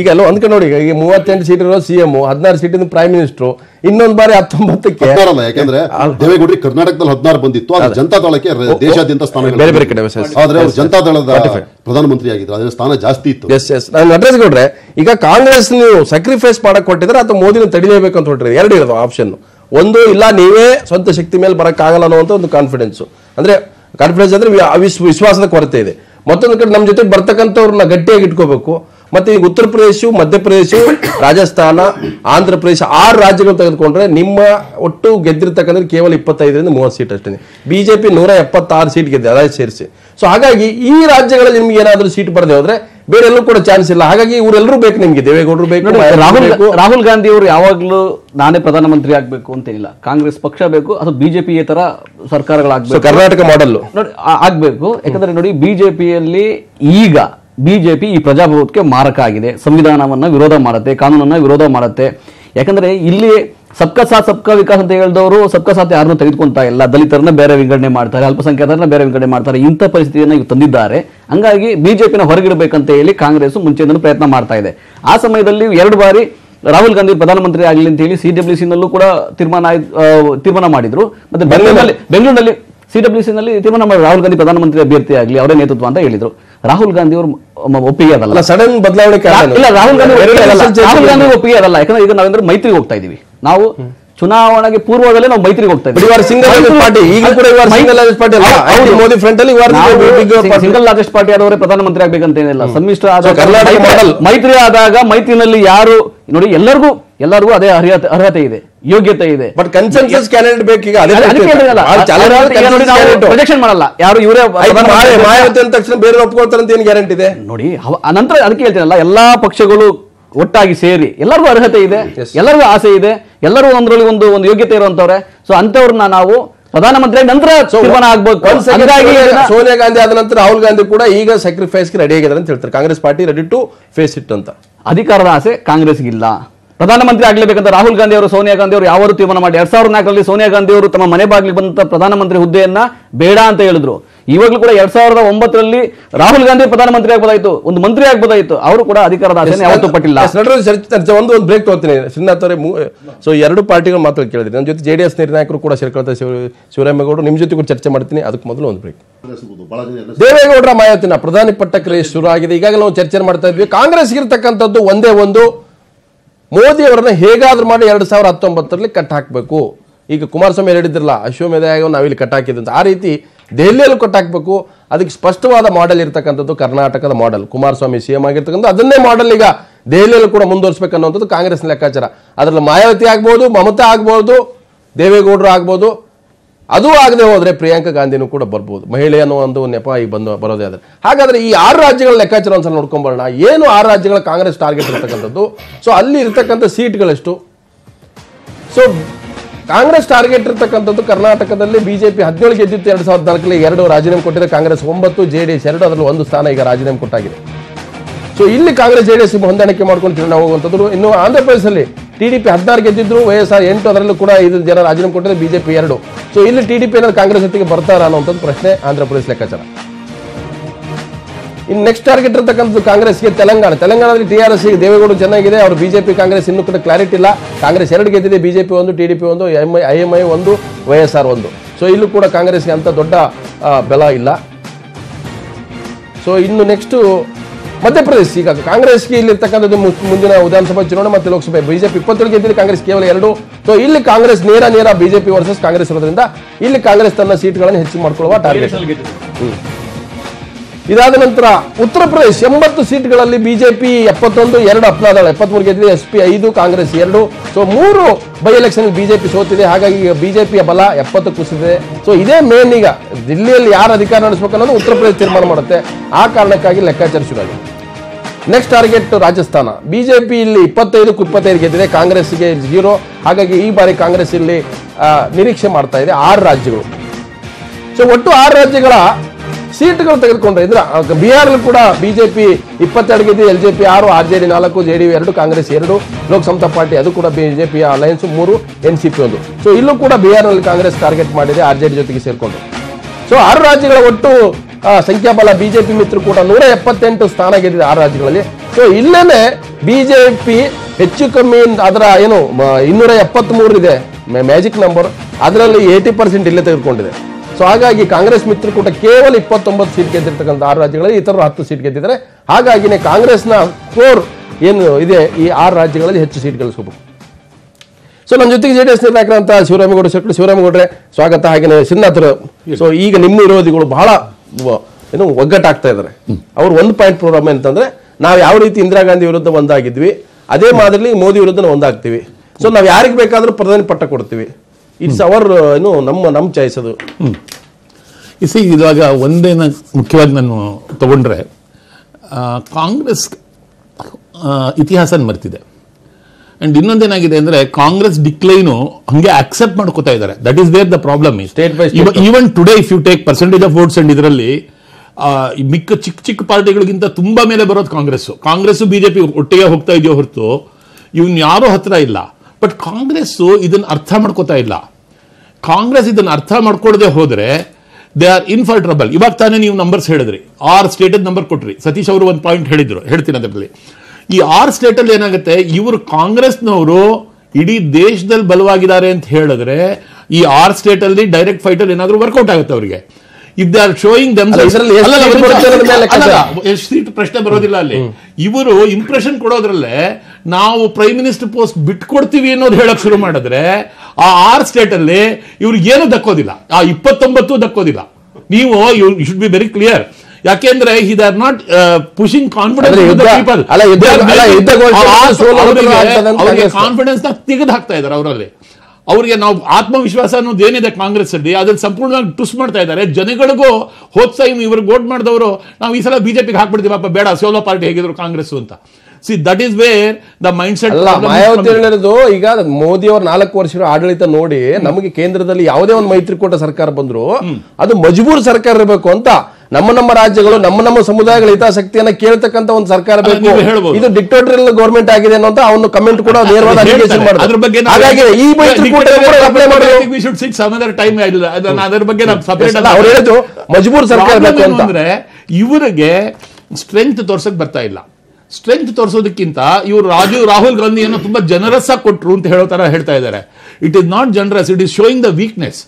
ಈಗ ಅಲ್ಲ ಅಂದ್ಕೊಂಡು ನೋಡಿ, ಈಗ 38 ಸೀಟ್ ಇರೋ ಸಿಎಂ, 16 ಸೀಟಿನ ಪ್ರೈಮ್ ಮಿನಿಸ್ಟರ್, ಇನ್ನೊಂದು ಬಾರಿ 19ಕ್ಕೆ ಬರಲ್ಲ. ಯಾಕಂದ್ರೆ ದೇವೇಗೌಡರಿಗೆ ಕರ್ನಾಟಕದಲ್ಲಿ 16 ಬಂದಿತ್ತು, ಆದ್ರೆ ಜನತಾ ದಳಕ್ಕೆ ದೇಶಾದ್ಯಂತ ಸ್ಥಾನ ಬೇರೆ ಬೇರೆ ಕಡೆ, ಆದ್ರೆ ಅವರು ಜನತಾ ದಳದ ಪ್ರಧಾನಮಂತ್ರಿ ಆಗಿದ್ರು, ಅದರ ಸ್ಥಾನ ಜಾಸ್ತಿ ಇತ್ತು. ನಾನು ಅಡ್ರೆಸ್ ಕೊಟ್ರೆ ಈಗ ಕಾಂಗ್ರೆಸ್ ನೀವು ಸ್ಯಾಕ್ರಿಫೈಸ್ ಮಾಡಕ್ ಕೊಟ್ಟಿದ್ರೆ ಅಥವಾ ಮೋದಿನ ತಡಿಲೇಬೇಕು ಅಂತ ಹೊರಟಿದ್ರೆ ಎರಡು ಇರೋದು ಆಪ್ಷನ್. ಒಂದು, ಇಲ್ಲ ನೀವೇ ಸ್ವಂತ ಶಕ್ತಿ ಮೇಲೆ ಬರೋಕ್ಕಾಗಲ್ಲ ಅನ್ನೋವಂಥ ಒಂದು ಕಾನ್ಫಿಡೆನ್ಸ್ ಅಂದರೆ ವಿಶ್ವಾಸದ ಕೊರತೆ ಇದೆ. ಮತ್ತೊಂದು ಕಡೆ ನಮ್ಮ ಜೊತೆ ಬರ್ತಕ್ಕಂಥವ್ರನ್ನ ಗಟ್ಟಿಯಾಗಿ ಇಟ್ಕೋಬೇಕು. ಮತ್ತೆ ಈಗ ಉತ್ತರ ಪ್ರದೇಶ, ಮಧ್ಯಪ್ರದೇಶ, ರಾಜಸ್ಥಾನ, ಆಂಧ್ರ ಪ್ರದೇಶ 6 ರಾಜ್ಯಗಳು ತೆಗೆದುಕೊಂಡ್ರೆ ನಿಮ್ಮ ಒಟ್ಟು ಗೆದ್ದಿರ್ತಕ್ಕಂಥ ಕೇವಲ 25-30 ಸೀಟ್ ಅಷ್ಟೇ. ಬಿಜೆಪಿ 176 ಸೀಟ್ ಗೆದ್ದೆ ಅದಾಗಿ ಸೇರಿಸಿ. ಸೊ ಹಾಗಾಗಿ ಈ ರಾಜ್ಯಗಳಲ್ಲಿ ನಿಮ್ಗೆ ಏನಾದರೂ ಸೀಟ್ ಬರದೆ ಹೋದ್ರೆ ಬೇರೆಲ್ಲೂ ಕೂಡ ಚಾನ್ಸ್ ಇಲ್ಲ. ಹಾಗಾಗಿ ಇವರೆಲ್ಲರೂ ಬೇಕು ನಿಮ್ಗೆ, ದೇವೇಗೌಡರು ಬೇಕು. ರಾಹುಲ್ ಗಾಂಧಿ ಅವರು ಯಾವಾಗಲೂ ನಾನೇ ಪ್ರಧಾನಮಂತ್ರಿ ಆಗಬೇಕು ಅಂತೇನಿಲ್ಲ, ಕಾಂಗ್ರೆಸ್ ಪಕ್ಷ ಬೇಕು ಅಥವಾ ಬಿಜೆಪಿ ತರ ಸರ್ಕಾರಗಳಾಗಬೇಕು, ಕರ್ನಾಟಕ ಮಾಡೆಲ್ ನೋಡಿ ಆಗ್ಬೇಕು. ಯಾಕಂದ್ರೆ ನೋಡಿ ಬಿಜೆಪಿಯಲ್ಲಿ ಈಗ ಬಿಜೆಪಿ ಈ ಪ್ರಜಾಪ್ರಭುತ್ವಕ್ಕೆ ಮಾರಕ ಆಗಿದೆ, ಸಂವಿಧಾನವನ್ನ ವಿರೋಧ ಮಾಡುತ್ತೆ, ಕಾನೂನನ್ನ ವಿರೋಧ ಮಾಡುತ್ತೆ. ಯಾಕಂದ್ರೆ ಇಲ್ಲಿ ಸಬ್ಕಾ ಸಾಥ್ ಸಬ್ಕಾ ವಿಕಾಸ್ ಅಂತ ಹೇಳಿದವರು ಸಬ್ಕಾ ಸಾಥ್ ಯಾರನ್ನೂ ತೆಗೆದುಕೊಂತ ಇಲ್ಲ, ದಲಿತರನ್ನ ಬೇರೆ ವಿಂಗಡಣೆ ಮಾಡ್ತಾರೆ, ಅಲ್ಪಸಂಖ್ಯಾತರನ್ನ ಬೇರೆ ವಿಂಗಡಣೆ ಮಾಡ್ತಾರೆ. ಇಂಥ ಪರಿಸ್ಥಿತಿಯನ್ನು ಇವು ತಂದಿದ್ದಾರೆ. ಹಂಗಾಗಿ ಬಿಜೆಪಿನ ಹೊರಗಿಡಬೇಕಂತ ಹೇಳಿ ಕಾಂಗ್ರೆಸ್ ಮುಂಚೆಯಿಂದಲೂ ಪ್ರಯತ್ನ ಮಾಡ್ತಾ ಇದೆ. ಆ ಸಮಯದಲ್ಲಿ 2 ಬಾರಿ ರಾಹುಲ್ ಗಾಂಧಿ ಪ್ರಧಾನಮಂತ್ರಿ ಆಗಲಿ ಅಂತ ಹೇಳಿ ಸಿಡಬ್ಲ್ಯೂಸಿನಲ್ಲೂ ಕೂಡ ತೀರ್ಮಾನ ಮಾಡಿದ್ರು, ಮತ್ತೆ ಬೆಂಗಳೂರಿನಲ್ಲಿ ಸಿಡಬ್ಲ್ಯೂಸಿನಲ್ಲಿ ತೀರ್ಮಾನ ಮಾಡಿ ರಾಹುಲ್ ಗಾಂಧಿ ಪ್ರಧಾನಮಂತ್ರಿ ಅಭ್ಯರ್ಥಿ ಆಗಲಿ ಅವರೇ ನೇತೃತ್ವ ಅಂತ ಹೇಳಿದ್ರು. ರಾಹುಲ್ ಗಾಂಧಿ ಅವರು ಒಪ್ಪಿಗೆ ಅದಲ್ಲ, ಸಡನ್ ಬದಲಾವಣೆ ಇಲ್ಲ, ರಾಹುಲ್ ಗಾಂಧಿ ಒಪ್ಪಿಗೆ ಅದಲ್ಲ. ಯಾಕಂದ್ರೆ ಈಗ ನಾವೇಂದ್ರೆ ಮೈತ್ರಿಗೆ ಹೋಗ್ತಾ ಇದೀವಿ, ನಾವು ಚುನಾವಣೆಗೆ ಪೂರ್ವದಲ್ಲೇ ನಾವು ಮೈತ್ರಿಗೆ ಹೋಗ್ತಾ ಇದ್ದೀವಿ. ಸಿಂಗಲ್ ಲಾರ್ಜೆಸ್ಟ್ ಪಾರ್ಟಿ ಆದವರೇ ಪ್ರಧಾನಮಂತ್ರಿ ಆಗ್ಬೇಕಂತ ಏನಿಲ್ಲ, ಸಮ್ಮಿಶ್ರ ಮೈತ್ರಿ ಆದಾಗ ಮೈತ್ರಿನಲ್ಲಿ ಯಾರು ನೋಡಿ ಎಲ್ಲರಿಗೂ ಅದೇ ಅರ್ಹತೆ ಇದೆ, ಯೋಗ್ಯತೆ ಇದೆ. ಬಟ್ ಕನ್ಸೆನ್ಸಸ್ ಕ್ಯಾಂಡಿಡೇಟ್ ಬೇಕೀಗ, ಪ್ರೊಜೆಕ್ಷನ್ ಮಾಡಲ್ಲ ಯಾರು ಇವರೇ ತಕ್ಷಣ ಬೇರೆ ಒಪ್ಕೊಳ್ತಾರೆ ಅಂತ ಏನು ಗ್ಯಾರಂಟಿ ಇದೆ ನೋಡಿ. ನಂತರ ಅದಕ್ಕೆ ಹೇಳ್ತೀನಲ್ಲ, ಎಲ್ಲಾ ಪಕ್ಷಗಳು ಒಟ್ಟಾಗಿ ಸೇರಿ ಎಲ್ಲರಿಗೂ ಅರ್ಹತೆ ಇದೆ, ಎಲ್ಲರಿಗೂ ಆಸೆ ಇದೆ, ಎಲ್ಲರೂ ಒಂದರಲ್ಲಿ ಒಂದು ಯೋಗ್ಯತೆ ಇರುವಂತವ್ರೆ. ಸೊ ಅಂತವ್ರನ್ನ ನಾವು ಪ್ರಧಾನಮಂತ್ರಿ ನಂತರ ಸೋನಿಯಾ ಗಾಂಧಿ ಆದ ನಂತರ ರಾಹುಲ್ ಗಾಂಧಿ ಕೂಡ ಈಗ ಸ್ಯಾಕ್ರಿಫೈಸ್ ಗೆ ರೆಡಿ ಆಗಿದ್ದಾರೆ ಅಂತ ಹೇಳ್ತಾರೆ. Congress party ready to face it ಅಂತ. ಅಧಿಕಾರದ ಆಸೆ ಕಾಂಗ್ರೆಸ್ಗಿಲ್ಲ, ಪ್ರಧಾನಮಂತ್ರಿ ಆಗಲೇಬೇಕಂತ ರಾಹುಲ್ ಗಾಂಧಿ ಅವರು ಸೋನಿಯಾ ಗಾಂಧಿ ಅವರು ಯಾವಾರು ತೀರ್ಮಾನ ಮಾಡಿ 2004ರಲ್ಲಿ ಸೋನಿಯಾ ಗಾಂಧಿ ಅವರು ತಮ್ಮ ಮನೆ ಬಾಗಿಲಿಗೆ ಬಂದ ಪ್ರಧಾನಮಂತ್ರಿ ಹುದ್ದೆಯನ್ನ ಬೇಡ ಅಂತ ಹೇಳಿದ್ರು. ಇವಾಗಲೂ ಕೂಡ 2009ರಲ್ಲಿ ರಾಹುಲ್ ಗಾಂಧಿ ಪ್ರಧಾನಮಂತ್ರಿ ಆಗ್ಬೋದಾಯ್ತು, ಒಂದು ಮಂತ್ರಿ ಆಗ್ಬೋದಾಯ್ತು, ಅವರು ಕೂಡ ಅಧಿಕಾರದ ಆಸೆನ ಯಾವತ್ತೂ ಪಟ್ಟಿಲ್ಲ. ಒಂದು ಬ್ರೇಕ್ ತಗೋತೀನಿ ಶ್ರೀನಾಥ್ ಅವರೇ. ಸೊ 2 ಪಾರ್ಟಿಗಳ ಮಾತು ಕೇಳಿದ್ರಿ, ನನ್ನ ಜೊತೆ JDS ನಿರ್ಣಾಯಕರು ಕೂಡ ಸೇರ್ಕೊಳ್ತಾರೆ, ಶಿವರಾಮೇಗೌಡರು ನಿಮ್ಮ ಜೊತೆ ಕೂಡ ಚರ್ಚೆ ಮಾಡ್ತೀನಿ. ಅದಕ್ಕೆ ಮೊದಲು ಒಂದು ಬ್ರೇಕ್. ದೇವೇಗೌಡರ ಮಾಯಾವತಿನ ಪ್ರಧಾನಿ ಪಟ್ಟಕ್ಕೆ ಶುರು ಆಗಿದೆ, ಈಗಾಗಲೇ ನಾವು ಚರ್ಚೆ ಮಾಡ್ತಾ ಇದ್ವಿ. ಕಾಂಗ್ರೆಸ್ಗೆ ಇರತಕ್ಕಂಥದ್ದು ಒಂದೇ ಒಂದು, ಮೋದಿ ಅವರನ್ನ ಹೇಗಾದ್ರೂ ಮಾಡಿ 2019ರಲ್ಲಿ ಕಟ್ ಹಾಕಬೇಕು. ಈಗ ಕುಮಾರಸ್ವಾಮಿ ಹೇಳಿದ್ರಲ್ಲ, ಅಶ್ವಮೇಧ ಯಾಗವನ್ನು ನಾವಿಲ್ಲಿ ಕಟ್ ಹಾಕಿದ್ದಂತ, ಆ ರೀತಿ ದೆಹಲಿಯಲ್ಲೂ ಕಟ್ ಹಾಕಬೇಕು. ಅದಕ್ಕೆ ಸ್ಪಷ್ಟವಾದ ಮಾಡೆಲ್ ಇರತಕ್ಕಂತದ್ದು ಕರ್ನಾಟಕದ ಮಾಡೆಲ್. ಕುಮಾರಸ್ವಾಮಿ ಸಿಎಂ ಆಗಿರತಕ್ಕಂತ ಅದನ್ನೇ ಮಾಡೆಲ್ ಈಗ ದೆಹಲಿಯಲ್ಲಿ ಕೂಡ ಮುಂದುವರಿಸಬೇಕು ಅನ್ನುವಂಥದ್ದು ಕಾಂಗ್ರೆಸ್ನ ಲೆಕ್ಕಾಚಾರ. ಅದರಲ್ಲಿ ಮಾಯಾವತಿ ಆಗ್ಬೋದು, ಮಮತಾ ಆಗ್ಬೋದು, ದೇವೇಗೌಡರು ಆಗ್ಬೋದು. ಅದು ಆಗದೆ ಹೋದರೆ ಪ್ರಿಯಾಂಕಾ ಗಾಂಧಿನೂ ಕೂಡ ಬರ್ಬೋದು, ಮಹಿಳೆ ಅನ್ನೋ ಒಂದು ನೆಪ ಈಗ ಬಂದು ಬರೋದೇ ಆದರೆ. ಹಾಗಾದರೆ ಈ 6 ರಾಜ್ಯಗಳ ಲೆಕ್ಕಾಚಾರ ಒಂದ್ಸಲ ನೋಡ್ಕೊಂಬರೋಣ. ಏನು 6 ರಾಜ್ಯಗಳ ಕಾಂಗ್ರೆಸ್ ಟಾರ್ಗೆಟ್ ಇರತಕ್ಕಂಥದ್ದು, ಸೊ ಅಲ್ಲಿ ಇರತಕ್ಕಂಥ ಸೀಟ್ಗಳೆಷ್ಟು? ಸೊ ಕಾಂಗ್ರೆಸ್ ಟಾರ್ಗೆಟ್ ಇರತಕ್ಕಂಥದ್ದು ಕರ್ನಾಟಕದಲ್ಲಿ ಬಿಜೆಪಿ 17 ಗೆದ್ದಿತ್ತು 2014 2 ರಾಜೀನಾಮೆ ಕೊಟ್ಟಿದೆ. ಕಾಂಗ್ರೆಸ್ 9, ಜೆಡಿಎಸ್ 2, ಅದರಲ್ಲಿ 1 ಸ್ಥಾನ ಈಗ ರಾಜೀನಾಮೆ ಕೊಟ್ಟಾಗಿದೆ. ಸೊ ಇಲ್ಲಿ ಕಾಂಗ್ರೆಸ್ ಜೆಡಿಎಸ್ ಹೊಂದಾಣಿಕೆ ಮಾಡ್ಕೊಂಡು ಚುನಾವಣೆ ಹೋಗುವಂಥದ್ದು. ಇನ್ನು ಆಂಧ್ರಪ್ರದೇಶಲ್ಲಿ ಟಿಡಿಪಿ 16 ಗೆದ್ದಿದ್ರು, ವೈಎಸ್ಆರ್ 8, ಅದರಲ್ಲೂ ಕೂಡ 5 ಜನ ರಾಜೀನಾಮೆ ಕೊಟ್ಟಿದ್ರೆ ಬಿಜೆಪಿ 2. ಸೊ ಇಲ್ಲಿ ಟಿಡಿಪಿ ಏನಾದ್ರು ಕಾಂಗ್ರೆಸ್ ಜೊತೆಗೆ ಬರ್ತಾರ ಅನ್ನೋಂಥದ್ದು ಪ್ರಶ್ನೆ ಆಂಧ್ರಪ್ರದೇಶ ಲೆಕ್ಕಾಚಾರ. ಇನ್ನು ನೆಕ್ಸ್ಟ್ ಟಾರ್ಗೆಟ್ ಇರತಕ್ಕಂಥದ್ದು ಕಾಂಗ್ರೆಸ್ಗೆ ತೆಲಂಗಾಣದಲ್ಲಿ ಟಿಆರ್ಎಸ್ ದೇವೇಗೌಡ ಚೆನ್ನಾಗಿದೆ, ಅವರು ಬಿಜೆಪಿ ಕಾಂಗ್ರೆಸ್ ಇನ್ನೂ ಕೂಡ ಕ್ಲಾರಿಟಿ ಇಲ್ಲ. ಕಾಂಗ್ರೆಸ್ 2 ಗೆದ್ದಿದೆ, BJP 1, TDP 1, IMI 1, YSR 1. So ಇಲ್ಲೂ ಕೂಡ ಕಾಂಗ್ರೆಸ್ಗೆ ಅಂತ ದೊಡ್ಡ ಬಲ ಇಲ್ಲ. ಸೊ ಇನ್ನು ನೆಕ್ಸ್ಟು ಮಧ್ಯಪ್ರದೇಶ. ಈಗ ಕಾಂಗ್ರೆಸ್ಗೆ ಇಲ್ಲಿರ್ತಕ್ಕಂಥದ್ದು ಮುಂದಿನ ವಿಧಾನಸಭಾ ಚುನಾವಣೆ ಮತ್ತು ಲೋಕಸಭೆ ಬಿಜೆಪಿ 27 ಗೆದ್ದಿದೆ, ಕಾಂಗ್ರೆಸ್ ಕೇವಲ 2. ಸೊ ಇಲ್ಲಿ ಕಾಂಗ್ರೆಸ್ ನೇರ ಬಿಜೆಪಿ ವರ್ಸಸ್ ಕಾಂಗ್ರೆಸ್ ಇರೋದ್ರಿಂದ ಇಲ್ಲಿ ಕಾಂಗ್ರೆಸ್ ತನ್ನ ಸೀಟ್ಗಳನ್ನು ಹೆಚ್ಚು ಮಾಡ್ಕೊಳ್ಳುವ ಟಾರ್ಗೆಟ್. ಇದಾದ ನಂತರ ಉತ್ತರ ಪ್ರದೇಶ 80 ಸೀಟ್ಗಳಲ್ಲಿ ಬಿಜೆಪಿ 71, 2 ಅಪ್ನಾದಳ 73 ಗೆದ್ದಿದೆ, SP 5, Congress 2. So 3 by election BJP ಸೋತಿದೆ, ಹಾಗಾಗಿ ಈಗ ಬಿಜೆಪಿಯ ಬಲ 70 ಕುಸಿದೆ. ಸೊ ಇದೇ ಮೇನ್. ಈಗ ದಿಲ್ಲಿಯಲ್ಲಿ ಯಾರು ಅಧಿಕಾರ ನಡೆಸಬೇಕು ಅನ್ನೋದು ಉತ್ತರ ಪ್ರದೇಶ ತೀರ್ಮಾನ ಮಾಡುತ್ತೆ, ಆ ಕಾರಣಕ್ಕಾಗಿ ಲೆಕ್ಕಾಚಾರ ಶುರುವಾಗಿದೆ. Next target Rajasthan. ಬಿಜೆಪಿ ಇಲ್ಲಿ 25 ಗೆದ್ದಿದೆ, ಕಾಂಗ್ರೆಸ್ಗೆ 0, ಹಾಗಾಗಿ ಈ ಬಾರಿ ಕಾಂಗ್ರೆಸ್ ಇಲ್ಲಿ ನಿರೀಕ್ಷೆ ಮಾಡ್ತಾ ಇದೆ 6 ರಾಜ್ಯಗಳು. ಸೊ ಒಟ್ಟು 6 ರಾಜ್ಯಗಳ ಸೀಟ್ಗಳು ತೆಗೆದುಕೊಂಡ್ರೆ ಇದ್ರ ಬಿಹಾರಲ್ಲಿ ಕೂಡ ಬಿಜೆಪಿ 22 ಗೆದ್ದಿದೆ, LJP 6, RJD 4, JDU 2, Congress 2, Lok Samata party ಅದು ಕೂಡ ಬಿಜೆಪಿಯ ಅಲಯನ್ಸ್ 3, ಎನ್ಸಿಪಿ 1. ಸೊ ಇಲ್ಲೂ ಕೂಡ ಬಿಹಾರ್ನಲ್ಲಿ ಕಾಂಗ್ರೆಸ್ ಟಾರ್ಗೆಟ್ ಮಾಡಿದೆ ಆರ್ಜೆಡಿ ಜೊತೆಗೆ ಸೇರ್ಕೊಂಡು. ಸೊ 6 ರಾಜ್ಯಗಳ ಒಟ್ಟು ಸಂಖ್ಯಾಬಲ ಬಿಜೆಪಿ ಮಿತ್ರ ಕೂಡ 178 ಸ್ಥಾನ ಗೆದ್ದಿದೆ 6 ರಾಜ್ಯಗಳಲ್ಲಿ. ಸೊ ಇಲ್ಲೇನೆ ಬಿಜೆಪಿ ಹೆಚ್ಚು ಕಮ್ಮಿ ಅದರ 273 ಇದೆ ಮ್ಯಾಜಿಕ್ ನಂಬರ್, ಅದರಲ್ಲಿ 80% ಇಲ್ಲೇ ತೆಗೆದುಕೊಂಡಿದೆ. ಸೊ ಹಾಗಾಗಿ ಕಾಂಗ್ರೆಸ್ ಮಿತ್ರಕೂಟ ಕೇವಲ 29 ಸೀಟ್ ಗೆದ್ದಿರ್ತಕ್ಕಂಥ 6 ರಾಜ್ಯಗಳಲ್ಲಿ ಇತರರು 10 ಸೀಟ್ ಗೆದ್ದಿದ್ದಾರೆ. ಹಾಗಾಗಿನೇ ಕಾಂಗ್ರೆಸ್ನ ಸ್ಕೋರ್ ಏನು ಇದೆ ಈ 6 ರಾಜ್ಯಗಳಲ್ಲಿ ಹೆಚ್ಚು ಸೀಟ್ ಗಳಿಸಬೇಕು. ಸೊ ನಮ್ಮ ಜೊತೆಗೆ ಜೆಡಿಎಸ್ ನಿರ್ನಾಯಕರಂತ ಶಿವರಾಮೇಗೌಡ ಶೆಟ್ಟಿ. ಶಿವರಾಮೇಗೌಡರೇ ಸ್ವಾಗತ. ಹಾಗೆಯೇ ಸಿಂಧರು. ಸೊ ಈಗ ನಿಮ್ಮ ವಿರೋಧಿಗಳು ಬಹಳ ಒಗ್ಗಟ್ಟಾಗ್ತಾ ಇದ್ದಾರೆ. ಅವರು 1 ಪಾಯಿಂಟ್ ಪ್ರೋಗ್ರಾಮ್ ಅಂತಂದ್ರೆ ನಾವು ಯಾವ ರೀತಿ ಇಂದಿರಾ ಗಾಂಧಿ ವಿರುದ್ಧ ಒಂದಾಗಿದ್ವಿ ಅದೇ ಮಾದರಿ ಮೋದಿ ವಿರುದ್ಧ ಒಂದಾಗ್ತೀವಿ. ಸೊ ನಾವು ಯಾರಿಗೆ ಬೇಕಾದರೂ ಪ್ರಧಾನಿ ಪಟ್ಟ ಕೊಡ್ತೀವಿ. ಇಟ್ಸ್ ಅವರ್ ನಮ್ಮ ಚಾಯ್ಸ್ ಅದು. ಇವಾಗ ಒಂದೇನ ಮುಖ್ಯವಾಗಿ ನಾನು ತಗೊಂಡ್ರೆ ಕಾಂಗ್ರೆಸ್ ಇತಿಹಾಸನ ಮರ್ತಿದೆ. ಅಂಡ್ ಇನ್ನೊಂದೇನಾಗಿದೆ ಅಂದ್ರೆ ಕಾಂಗ್ರೆಸ್ ಡಿಕ್ಲೈನು ಹಂಗೆ ಅಕ್ಸೆಪ್ಟ್ ಮಾಡ್ಕೋತಾ ಇದ್ದಾರೆ. That is there the problem. Even today if you take percentage of votes and ಇದರಲ್ಲಿ ಮಿಕ್ಕ ಚಿಕ್ಕ ಪಾರ್ಟಿಗಳಿಗಿಂತ ತುಂಬಾ ಮೇಲೆ ಬರೋದು ಕಾಂಗ್ರೆಸ್ ಬಿಜೆಪಿ ಒಟ್ಟಿಗೆ ಹೋಗ್ತಾ ಇದೆಯೋ ಹೊರತು ಇವನ್ ಯಾರೋ ಹತ್ರ ಇಲ್ಲ. ಬಟ್ ಕಾಂಗ್ರೆಸ್ ಇದನ್ನ ಅರ್ಥ ಮಾಡ್ಕೋತಾ ಇಲ್ಲ. ಕಾಂಗ್ರೆಸ್ ಇದನ್ನ ಅರ್ಥ ಮಾಡ್ಕೊಡದೆ ಹೋದ್ರೆ they are in for trouble. ಇವಾಗ ತಾನೇ ನೀವು ನಂಬರ್ಸ್ ಹೇಳಿದ್ರಿ, 6 ಸ್ಟೇಟದ ನಂಬರ್ ಕೊಟ್ರಿ. ಸತೀಶ್ ಅವರು 1 ಪಾಯಿಂಟ್ ಹೇಳಿದ್ರು, ಹೇಳ್ತೀನಿ ಅದರಲ್ಲಿ. ಈ 6 ಸ್ಟೇಟಲ್ಲಿ ಏನಾಗುತ್ತೆ, ಇವರು ಕಾಂಗ್ರೆಸ್ನವರು ಇಡೀ ದೇಶದಲ್ಲಿ ಬಲವಾಗಿದ್ದಾರೆ ಅಂತ ಹೇಳಿದ್ರೆ ಈ 6 ಸ್ಟೇಟಲ್ಲಿ ಡೈರೆಕ್ಟ್ ಫೈಟಲ್ಲಿ ಏನಾದರೂ ವರ್ಕೌಟ್ ಆಗುತ್ತೆ ಅವರಿಗೆ. If they are showing seat ಪ್ರಶ್ನೆ ಬರೋದಿಲ್ಲ ಅಲ್ಲಿ. ಇವರು ಇಂಪ್ರೆಷನ್ ಕೊಡೋದ್ರಲ್ಲೇ ನಾವು ಪ್ರೈಮ್ ಮಿನಿಸ್ಟರ್ ಪೋಸ್ಟ್ ಬಿಟ್ಕೊಡ್ತೀವಿ ಅನ್ನೋದು ಹೇಳಕ್ ಶುರು ಮಾಡಿದ್ರೆ ಆ 6 ಸ್ಟೇಟಲ್ಲಿ ಇವ್ರಿಗೆ ಏನು ದಕ್ಕೋದಿಲ್ಲ, ಆ 29 ದಕ್ಕೋದಿಲ್ಲ. ನೀವು ಶುಡ್ ಬಿ ವೆರಿ ಕ್ಲಿಯರ್. ಯಾಕೆಂದ್ರೆ it are not pushing confidence ತೆಗೆದು ಹಾಕ್ತಾ ಇದಾರೆ ಅವರಲ್ಲಿ. ಅವ್ರಿಗೆ ನಾವು ಆತ್ಮವಿಶ್ವಾಸ ಅನ್ನೋದು ಏನಿದೆ ಕಾಂಗ್ರೆಸ್ ಅಲ್ಲಿ ಅದ್ರಲ್ಲಿ ಸಂಪೂರ್ಣವಾಗಿ ಟುಸ್ ಮಾಡ್ತಾ ಇದ್ದಾರೆ. ಜನಗಳಿಗೂ ಹೋದ್ಸೈ ಇವ್ರಿಗೆ ಓಟ್ ಮಾಡಿದವರು ನಾವು ಈ ಸಲ ಬಿಜೆಪಿಗೆ ಹಾಕ್ಬಿಡ್ತೀವಿ ಪಾಪ ಬೇಡ, ಸೋಲೋ ಪಾರ್ಟಿ ಹೇಗಿದ್ರು ಕಾಂಗ್ರೆಸ್ ಅಂತ. See that is where the mindset. Mayawati ಹೇಳಿರೋದು ಈಗ ಮೋದಿ ಅವರು 4 ವರ್ಷಗಳ ಆಡಳಿತ ನೋಡಿ ನಮಗೆ ಕೇಂದ್ರದಲ್ಲಿ ಯಾವುದೇ ಒಂದು ಮೈತ್ರಿಕೂಟ ಸರ್ಕಾರ ಬಂದ್ರು ಅದು ಮಜಬೂರ್ ಸರ್ಕಾರ ಇರಬೇಕು ಅಂತ, ನಮ್ಮ ರಾಜ್ಯಗಳು ನಮ್ಮ ಸಮುದಾಯಗಳ ಹಿತಾಸಕ್ತಿಯನ್ನ ಕೇಳ್ತಕ್ಕಂಥ ಒಂದು ಸರ್ಕಾರ ಬೇಕು, ಇದು ಡಿಕ್ಟೇಟರಿಯಲ್ ಗವರ್ನಮೆಂಟ್ ಆಗಿದೆ ಅನ್ನೋ ಅವನು ಕಮೆಂಟ್ ಕೂಡ ನೇರವಾದ ಅಲಿಗೇಷನ್ ಮಾಡಿದ್ರು. ಹಾಗಾಗಿ ಈ ಮೈತ್ರಿಕೂಟ ಅಪ್ಲೈ ಮಾಡೋದು we should sit some other time. ಅದರ ಬಗ್ಗೆ ನಾವು ಸಪರೇಟ್ ಅಲ್ಲ. ಅವರು ಹೇಳಿದ್ರು ಮಜಬೂರ್ ಸರ್ಕಾರ ಬೇಕು ಅಂತ. ಅಂದ್ರೆ ಇವರಿಗೆ ಸ್ಟ್ರೆಂತ್ ತೋರ್ಸಕ್ ಬರ್ತಾ ಇಲ್ಲ. ಸ್ಟ್ರೆಂತ್ ತೋರಿಸೋದಕ್ಕಿಂತ ಇವರು ರಾಹುಲ್ ಗಾಂಧಿ ಏನೋ ತುಂಬಾ ಜನರಸ್ ಆಗಿ ಕೊಟ್ರು ಅಂತ ಹೇಳೋ ತರ ಹೇಳ್ತಾ ಇದ್ದಾರೆ. It is not generous, it is showing the weakness.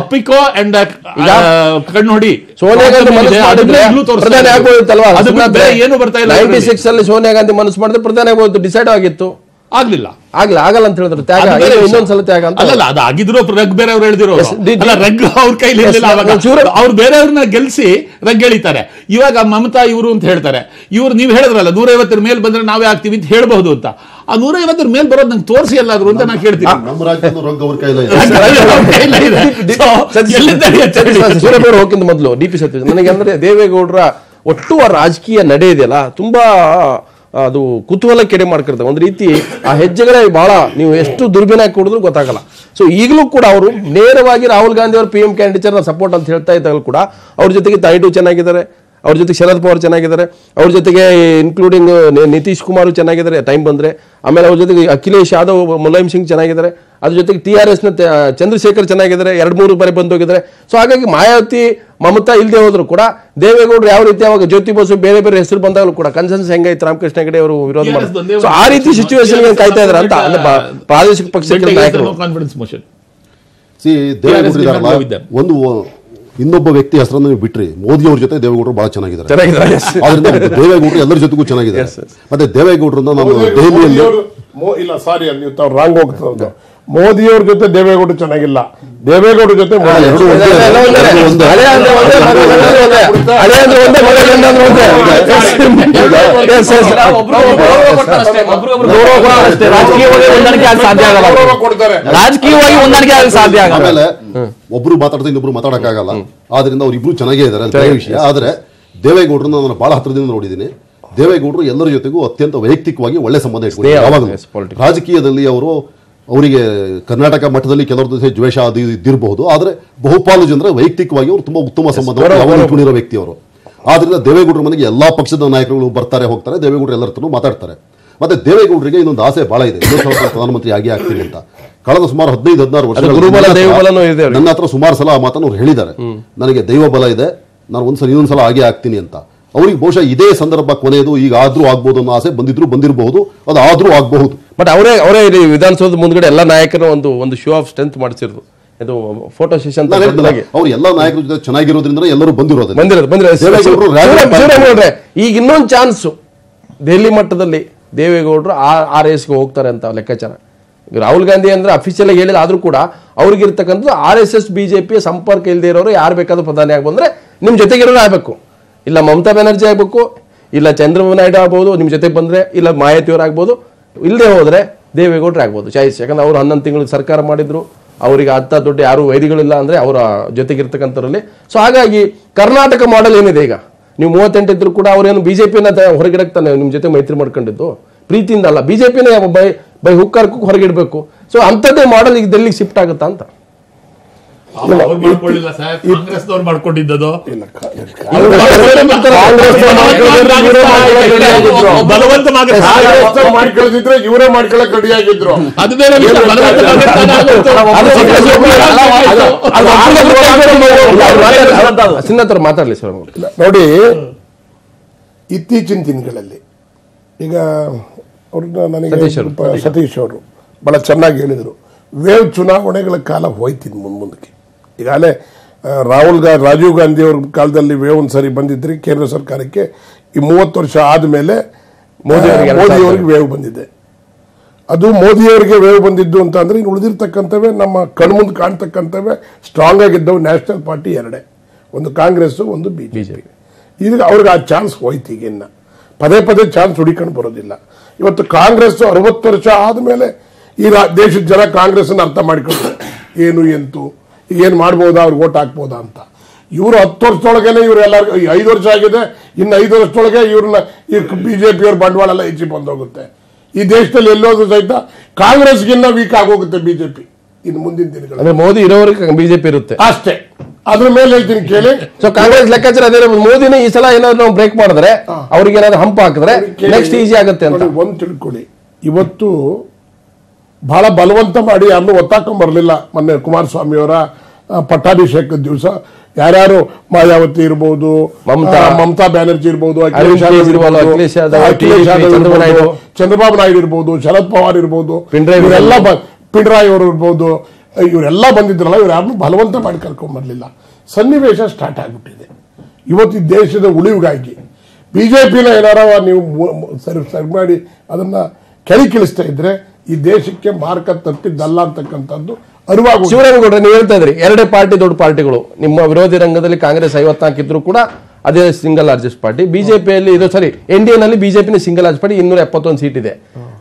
ಅಪ್ಪಿಕೋ ಅಂಡ್ ಕಣ್ಣು ಹೊಡಿ. ಸೋನಿಯಾ ಗಾಂಧಿ ಏನು ಬರ್ತಾ ಇಲ್ಲ, 96 ಅಲ್ಲಿ ಸೋನಿಯಾ ಗಾಂಧಿ ಮನಸ್ಸು ಮಾಡಿದ್ರೆ ಪ್ರಧಾನಿ ಆಗಿತ್ತು, ಡಿಸೈಡ್ ಆಗಿತ್ತು. ಆಗ್ಲಿಲ್ಲ ಆಗಲ್ಲ ಆಗಲ್ಲ ಅಂತ ಹೇಳಿದ್ರು ತ್ಯಾಗ ಇನ್ನೊಂದು ಸಲ ತ್ಯಾಗ ಅಂತ ಅಲ್ಲ ಅದು ಆಗಿದ್ರು ರಗ್ ಬೇರೆ ಅವರು ಹೇಳಿದ್ರು ಅಲ್ಲ ರಗ್ ಅವ್ರ ಕೈಲಿ ಇರಲಿಲ್ಲ ಅವಾಗ ಅವ್ರು ಬೇರೆಯವ್ರನ್ನ ಗೆಲ್ಸಿ ರಗ್ ಹೇಳಿದ್ದಾರೆ ಇವಾಗ ಮಮತಾ ಇವರು ಅಂತ ಹೇಳ್ತಾರೆ ಇವ್ರು ನೀವು ಹೇಳಿದ್ರಲ್ಲ 150 ಮೇಲೆ ಬಂದ್ರೆ ನಾವೇ ಆಗ್ತೀವಿ ಅಂತ ಹೇಳಬಹುದು ಅಂತ ಆ 150 ಮೇಲೆ ಬರೋದು ನಂಗೆ ತೋರಿಸಿ ಎಲ್ಲಾದ್ರು ಅಂತ ನಾನು ಹೇಳ್ತೀನಿ ನಮ್ಮ ರಾಜ್ಯದ ರಗ್ ಅವ್ರ ಕೈಲಿ ಸೂರ್ಯಪ್ಪ ಹೋಗಿಂದ ಮೊದಲು ಡಿಪಿ ಸತ್ಯ ನನಗೆ ಅಂದ್ರೆ ದೇವೇಗೌಡರ ಒಟ್ಟು ಆ ರಾಜಕೀಯ ನಡೆ ಇದೆಯಲ್ಲ ತುಂಬಾ ಅದು ಕುತೂಹಲ ಕೆಡೆ ಮಾಡ್ತಿರ್ತವೆ. ಒಂದು ರೀತಿ ಆ ಹೆಜ್ಜೆಗಳೇ ಬಹಳ ನೀವು ಎಷ್ಟು ದುರ್ಬೀನ ಕೊಡಿದ್ರು ಗೊತ್ತಾಗಲ್ಲ. ಸೊ ಈಗಲೂ ಕೂಡ ಅವರು ನೇರವಾಗಿ ರಾಹುಲ್ ಗಾಂಧಿ ಅವರು PM ಕ್ಯಾಂಡಿಡೇಟ್ನ ಸಪೋರ್ಟ್ ಅಂತ ಹೇಳ್ತಾ ಇದ್ದಾಗಲೂ ಕೂಡ ಅವ್ರ ಜೊತೆಗೆ ತಾಯಿಡು ಚೆನ್ನಾಗಿದ್ದಾರೆ, ಅವ್ರ ಜೊತೆಗೆ ಶರದ್ ಪವಾರ್ ಚೆನ್ನಾಗಿದ್ದಾರೆ, ಅವ್ರ ಜೊತೆಗೆ ಇನ್ಕ್ಲೂಡಿಂಗ್ ನಿತೀಶ್ ಕುಮಾರು ಚೆನ್ನಾಗಿದ್ದಾರೆ ಟೈಮ್ ಬಂದರೆ, ಆಮೇಲೆ ಅವ್ರ ಜೊತೆಗೆ ಅಖಿಲೇಶ್ ಯಾದವ್ ಮುಲಾಯಂ ಸಿಂಗ್ ಚೆನ್ನಾಗಿದ್ದಾರೆ, ಅದ್ರ ಜೊತೆಗೆ TRSನ ಚಂದ್ರಶೇಖರ್ ಚೆನ್ನಾಗಿದ್ದಾರೆ, 2-3 ಬಾರಿ ಬಂದೋಗಿದ್ದಾರೆ. ಸೊ ಹಾಗಾಗಿ ಮಾಯಾವತಿ ಮಮತಾ ಇಲ್ಲದೆ ಹೋದ್ರು ಕೂಡ ದೇವೇಗೌಡರು ಯಾವ ರೀತಿ ಅವಾಗ ಜ್ಯೋತಿ ಬಸು ಬೇರೆ ಬೇರೆ ಹೆಸರು ಬಂದಾಗಲೂ ಕೂಡ ಕನ್ಸನ್ಸ್ ಹೆಂಗಾಯ್ತು ರಾಮಕೃಷ್ಣ ಹೆಗಡೆ ಅವರು ವಿರೋಧ ಮಾಡಿದ್ರು. ಸೊ ಆ ರೀತಿ ಸಿಚುವೇಶನ್ಗೆ ಕಾಯ್ತಾ ಇದ್ದಾರೆ ಅಂತ ಪ್ರಾದೇಶಿಕ ಪಕ್ಷಕ್ಕೆ ನಾಯಕರು. ಒಂದು ಇನ್ನೊಬ್ಬ ವ್ಯಕ್ತಿ ಹೆಸರನ್ನು ನೀವು ಬಿಟ್ರಿ, ಮೋದಿ ಅವ್ರ ಜೊತೆ ದೇವೇಗೌಡರು ಬಹಳ ಚೆನ್ನಾಗಿದ್ದಾರೆ, ಅದರಿಂದ ದೇವೇಗೌಡರು ಎಲ್ಲರ ಜೊತೆಗೂ ಚೆನ್ನಾಗಿದ್ದಾರೆ. ಮತ್ತೆ ದೇವೇಗೌಡರನ್ನ ನಾವು ದೆಹಲಿಯಲ್ಲಿ ಇಲ್ಲ ಸಾರಿ ಅಲ್ಲಿ ತಾವು ರಾಂಗ್ ಹೋಗ್ತಾ ಮೋದಿಯವ್ರ ಜೊತೆ ದೇವೇಗೌಡರು ಚೆನ್ನಾಗಿಲ್ಲ, ದೇವೇಗೌಡರ ಜೊತೆ ರಾಜಕೀಯವಾಗಿ ಹೊಂದಾಣಿಕೆ ಆಗಲು ಸಾಧ್ಯ ಆಗಲ್ಲ. ಆಮೇಲೆ ಒಬ್ರು ಮಾತಾಡ್ತಾ ಇನ್ನೊಬ್ರು ಮಾತಾಡಕ್ಕಾಗಲ್ಲ, ಆದ್ರಿಂದ ಅವ್ರಿಬ್ರು ಚೆನ್ನಾಗೇ ಇದ್ದಾರೆ ಅಂತ ವಿಷಯ. ಆದ್ರೆ ದೇವೇಗೌಡರನ್ನ ನಾನು ಬಹಳ ಹತ್ರದಿಂದ ನೋಡಿದ್ದೀನಿ. ದೇವೇಗೌಡರು ಎಲ್ಲರ ಜೊತೆಗೂ ಅತ್ಯಂತ ವೈಯಕ್ತಿಕವಾಗಿ ಒಳ್ಳೆ ಸಂಬಂಧ ಇಟ್ಕೊಂಡಿದ್ದಾರೆ. ರಾಜಕೀಯದಲ್ಲಿ ಅವರು ಅವರಿಗೆ ಕರ್ನಾಟಕ ಮಟ್ಟದಲ್ಲಿ ಕೆಲವ್ರ ಜೊತೆ ದ್ವೇಷ ಅದು ಇದ್ದಿರಬಹುದು, ಆದರೆ ಬಹುಪಾಲು ಜನರ ವೈಯಕ್ತಿಕವಾಗಿ ಅವರು ತುಂಬ ಉತ್ತಮ ಸಂಬಂಧವನ್ನು ಇಟ್ಕೊಂಡಿರೋ ವ್ಯಕ್ತಿಯವರು. ಆದ್ರಿಂದ ದೇವೇಗೌಡರ ಮನೆಗೆ ಎಲ್ಲ ಪಕ್ಷದ ನಾಯಕರುಗಳು ಬರ್ತಾರೆ ಹೋಗ್ತಾರೆ, ದೇವೇಗೌಡರು ಎಲ್ಲರತ್ರ ಮಾತಾಡ್ತಾರೆ. ಮತ್ತೆ ದೇವೇಗೌಡರಿಗೆ ಇನ್ನೊಂದು ಆಸೆ ಬಹಳ ಇದೆ, 2000 ಪ್ರಧಾನಮಂತ್ರಿ ಆಗಿ ಆಗ್ತೀನಿ ಅಂತ. ಕಳೆದ ಸುಮಾರು 15-16 ವರ್ಷ ನನ್ನ ಹತ್ರ ಸುಮಾರು ಸಲ ಆ ಮಾತನ್ನು ಅವ್ರು ಹೇಳಿದ್ದಾರೆ, ನನಗೆ ದೈವ ಬಲ ಇದೆ, ನಾನು ಇನ್ನೊಂದ್ಸಲ ಆಗೇ ಆಗ್ತೀನಿ ಅಂತ. ಅವ್ರಿಗೆ ಬಹುಶಃ ಇದೇ ಸಂದರ್ಭ ಕೊನೆಯದು, ಈಗ ಆದ್ರೂ ಆಗ್ಬೋದು ಅನ್ನೋ ಆಸೆ ಬಂದಿರಬಹುದು, ಅದು ಆದ್ರೂ ಆಗಬಹುದು. ಬಟ್ ಅವರೇ ವಿಧಾನಸೌಧದ ಮುಂದ್ಗಡೆ ಎಲ್ಲ ನಾಯಕರು ಒಂದು ಒಂದು ಶೋ ಆಫ್ ಸ್ಟ್ರೆಂತ್ ಮಾಡಿಸಿದ್ರು, ಇದು ಫೋಟೋ ಸೆಷನ್. ಅವ್ರು ಎಲ್ಲ ನಾಯಕರ ಜೊತೆ ಚೆನ್ನಾಗಿರೋದ್ರಿಂದ ಎಲ್ಲರೂ ಬಂದಿರೋದು. ಈಗ ಇನ್ನೊಂದು ಚಾನ್ಸ್ ದೆಹಲಿ ಮಟ್ಟದಲ್ಲಿ ದೇವೇಗೌಡರು RSSಗೆ ಹೋಗ್ತಾರೆ ಅಂತ ಲೆಕ್ಕಾಚಾರ. ರಾಹುಲ್ ಗಾಂಧಿ ಅಂದ್ರೆ ಅಫಿಷಿಯಲ್ ಆಗಿ ಹೇಳಿದ, ಆದ್ರೂ ಕೂಡ ಅವ್ರಿಗಿರ್ತಕ್ಕಂಥದ್ದು RSS BJP ಸಂಪರ್ಕ ಇಲ್ಲದೆ ಇರೋರು ಯಾರು ಬೇಕಾದ್ರೂ ಪ್ರಧಾನಿ ಆಗ್ಬಂದ್ರೆ ನಿಮ್ ಜೊತೆಗಿರೋರು ಆಗ್ಬೇಕು, ಇಲ್ಲ ಮಮತಾ ಬ್ಯಾನರ್ಜಿ ಆಗ್ಬೇಕು, ಇಲ್ಲ ಚಂದ್ರಬಾಬು ನಾಯ್ಡು ಆಗ್ಬೋದು ನಿಮ್ಮ ಜೊತೆ ಬಂದರೆ, ಇಲ್ಲ ಮಾಯಾವತಿಯವರು ಆಗ್ಬೋದು, ಇಲ್ಲದೆ ಹೋದರೆ ದೇವೇಗೌಡರು ಆಗ್ಬೋದು ಚಾಯ್ಸ್. ಯಾಕಂದ್ರೆ ಅವರು 11 ತಿಂಗಳಿಗೆ ಸರ್ಕಾರ ಮಾಡಿದ್ರು, ಅವರಿಗೆ ಅತ್ತ ದೊಡ್ಡ ಯಾರೂ ವೈರಿಗಳಿಲ್ಲ ಅಂದರೆ ಅವರ ಜೊತೆಗಿರ್ತಕ್ಕಂಥವ್ರಲ್ಲಿ. ಸೊ ಹಾಗಾಗಿ ಕರ್ನಾಟಕ ಮಾಡೆಲ್ ಏನಿದೆ ಈಗ, ನೀವು 38 ಇದ್ರು ಕೂಡ ಅವರೇನು BJPನ ಹೊರಗಿಡಕ್ತಾನೆ ನಿಮ್ಮ ಜೊತೆ ಮೈತ್ರಿ ಮಾಡ್ಕೊಂಡಿದ್ದು, ಪ್ರೀತಿಯಿಂದ ಅಲ್ಲ, BJPನೇ ಬೈ ಹುಕ್ಕಾರಕ್ಕೂ ಹೊರಗಿಡಬೇಕು. ಸೊ ಅಂಥದ್ದೇ ಮಾಡೆಲ್ ಈಗ ದೆಲ್ಲಿಗೆ ಶಿಫ್ಟ್ ಆಗುತ್ತಾ ಅಂತ. ಮಾತಾಡಲಿ ಸರ್ ನೋಡಿ, ಇತ್ತೀಚಿನ ದಿನಗಳಲ್ಲಿ ಈಗ ಅವ್ರನ್ನ ನನಗೆ ಸತೀಶ್ ಅವರು ಬಹಳ ಚೆನ್ನಾಗಿ ಹೇಳಿದರು, ವೇವ್ ಚುನಾವಣೆಗಳ ಕಾಲ ಹೋಯ್ತಿದ್ ಮುಂದಕ್ಕೆ. ಈಗಾಗಲೇ ರಾಜೀವ್ ಗಾಂಧಿ ಅವ್ರ ಕಾಲದಲ್ಲಿ ಒಂದು ಸರಿ ಬಂದಿದ್ರಿ ಕೇಂದ್ರ ಸರ್ಕಾರಕ್ಕೆ, ಈ 30 ವರ್ಷ ಆದಮೇಲೆ ಮೋದಿಯವರಿಗೆ ವೇವ್ ಬಂದಿದೆ. ಅದು ಮೋದಿಯವರಿಗೆ ವೇವ್ ಬಂದಿದ್ದು ಅಂತ ಅಂದರೆ ಇನ್ನು ಉಳಿದಿರ್ತಕ್ಕಂಥವೇ ನಮ್ಮ ಕಣ್ಮುಂದು ಕಾಣ್ತಕ್ಕಂಥವೇ ಸ್ಟ್ರಾಂಗ್ ಆಗಿದ್ದವು ನ್ಯಾಷನಲ್ ಪಾರ್ಟಿ ಎರಡೇ, ಒಂದು ಕಾಂಗ್ರೆಸ್ಸು ಒಂದು BJP. ಈಗ ಅವ್ರಿಗೆ ಆ ಚಾನ್ಸ್ ಹೋಯ್ತು, ಈಗ ಇನ್ನು ಪದೇ ಪದೇ ಚಾನ್ಸ್ ಹುಡಿಕೊಂಡು ಬರೋದಿಲ್ಲ. ಇವತ್ತು ಕಾಂಗ್ರೆಸ್ಸು 60 ವರ್ಷ ಆದಮೇಲೆ ಈ ದೇಶದ ಜನ ಕಾಂಗ್ರೆಸ್ಸನ್ನು ಅರ್ಥ ಮಾಡಿಕೊಳ್ತಾರೆ, ಏನು ಎಂತು ಏನು ಮಾಡ್ಬೋದಾ ಅವ್ರಿಗೆ ಓಟ್ ಹಾಕ್ಬೋದಾ ಅಂತ. ಇವರು 10 ವರ್ಷದೊಳಗೇನೆ ಇವರೆಲ್ಲರಿಗೂ 5 ವರ್ಷ ಆಗಿದೆ, ಇನ್ನು 5 ವರ್ಷದೊಳಗೆ ಇವ್ರನ್ನ ಈ BJPಯವ್ರ ಬಂಡವಾಳ ಎಲ್ಲ ಹೆಚ್ಚಿ ಬಂದೋಗುತ್ತೆ. ಈ ದೇಶದಲ್ಲಿ ಎಲ್ಲೋದು ಸಹಿತ ಕಾಂಗ್ರೆಸ್ಗಿನ್ನ ವೀಕ್ ಆಗೋಗುತ್ತೆ BJP ಇನ್ನು ಮುಂದಿನ ದಿನಗಳಲ್ಲಿ. ಮೋದಿ ಇರೋವರೆಗೆ BJP ಇರುತ್ತೆ ಅಷ್ಟೇ, ಅದ್ರ ಮೇಲೆ ಹೇಳ್ತೀನಿ ಕೇಳಿ. ಸೊ ಕಾಂಗ್ರೆಸ್ ಲೆಕ್ಕಾಚಾರ ಅದೇ, ಮೋದಿನ ಈ ಸಲ ಏನಾದ್ರು ನಾವು ಬ್ರೇಕ್ ಮಾಡಿದ್ರೆ, ಅವ್ರಿಗೆ ಏನಾದ್ರು ಹಂಪ್ ಹಾಕಿದ್ರೆ ನೆಕ್ಸ್ಟ್ ಈಸಿ ಆಗುತ್ತೆ ಅಂತ ಒಂದು ತಿಳ್ಕೊಳ್ಳಿ. ಇವತ್ತು ಬಹಳ ಬಲವಂತ ಮಾಡಿ ಯಾರನ್ನೂ ಒತ್ತಾಕೊಂಬರಲಿಲ್ಲ. ಮೊನ್ನೆ ಕುಮಾರಸ್ವಾಮಿಯವರ ಪಟ್ಟಾಭಿಷೇಕದ ದಿವಸ ಯಾರ್ಯಾರು ಮಾಯಾವತಿ ಇರ್ಬೋದು, ಮಮತಾ ಬ್ಯಾನರ್ಜಿ ಇರ್ಬೋದು, ಚಂದ್ರಬಾಬು ನಾಯ್ಡು ಇರ್ಬೋದು, ಶರದ್ ಪವಾರ್ ಇರ್ಬೋದು, ಪಿಣರಾಯಿ ಅವರು ಇರ್ಬೋದು, ಇವರೆಲ್ಲ ಬಂದಿದ್ರಲ್ಲ, ಇವ್ರು ಯಾರನ್ನೂ ಬಲವಂತ ಮಾಡಿ ಕರ್ಕೊಂಬರಲಿಲ್ಲ. ಸನ್ನಿವೇಶ ಸ್ಟಾರ್ಟ್ ಆಗಿಬಿಟ್ಟಿದೆ. ಇವತ್ತು ಈ ದೇಶದ ಉಳಿವಿಗಾಗಿ BJPನ ಏನಾರ ನೀವು ಸರಿ ಮಾಡಿ ಅದನ್ನ ಕೆಳಗಿಳಿಸ್ತಾ ಇದ್ರೆ ಈ ದೇಶಕ್ಕೆ ಮಾರ್ಗ ತಪ್ಪಿದ್ದಲ್ಲ ಅಂತಕ್ಕಂಥದ್ದು ಅರಿವಾಗುತ್ತೆ. ಶಿವರಾಮೇಗೌಡರು ನೀವು ಹೇಳ್ತಾ ಇದ್ರಿ ಎರಡೇ ಪಾರ್ಟಿ ದೊಡ್ಡ ಪಾರ್ಟಿಗಳು, ನಿಮ್ಮ ವಿರೋಧಿ ರಂಗದಲ್ಲಿ ಕಾಂಗ್ರೆಸ್ 54 ಇದ್ರೂ ಕೂಡ ಅದೇ ಸಿಂಗಲ್ ಲಾರ್ಜೆಸ್ಟ್ ಪಾರ್ಟಿ, ಬಿಜೆಪಿಯಲ್ಲಿ ಇದು ಸಾರಿ ಎನ್ಡಿಎನಲ್ಲಿ ಬಿಜೆಪಿನ ಸಿಂಗಲ್ ಲಾರ್ಜ್ ಪಾರ್ಟಿ 271 ಸೀಟ್ ಇದೆ.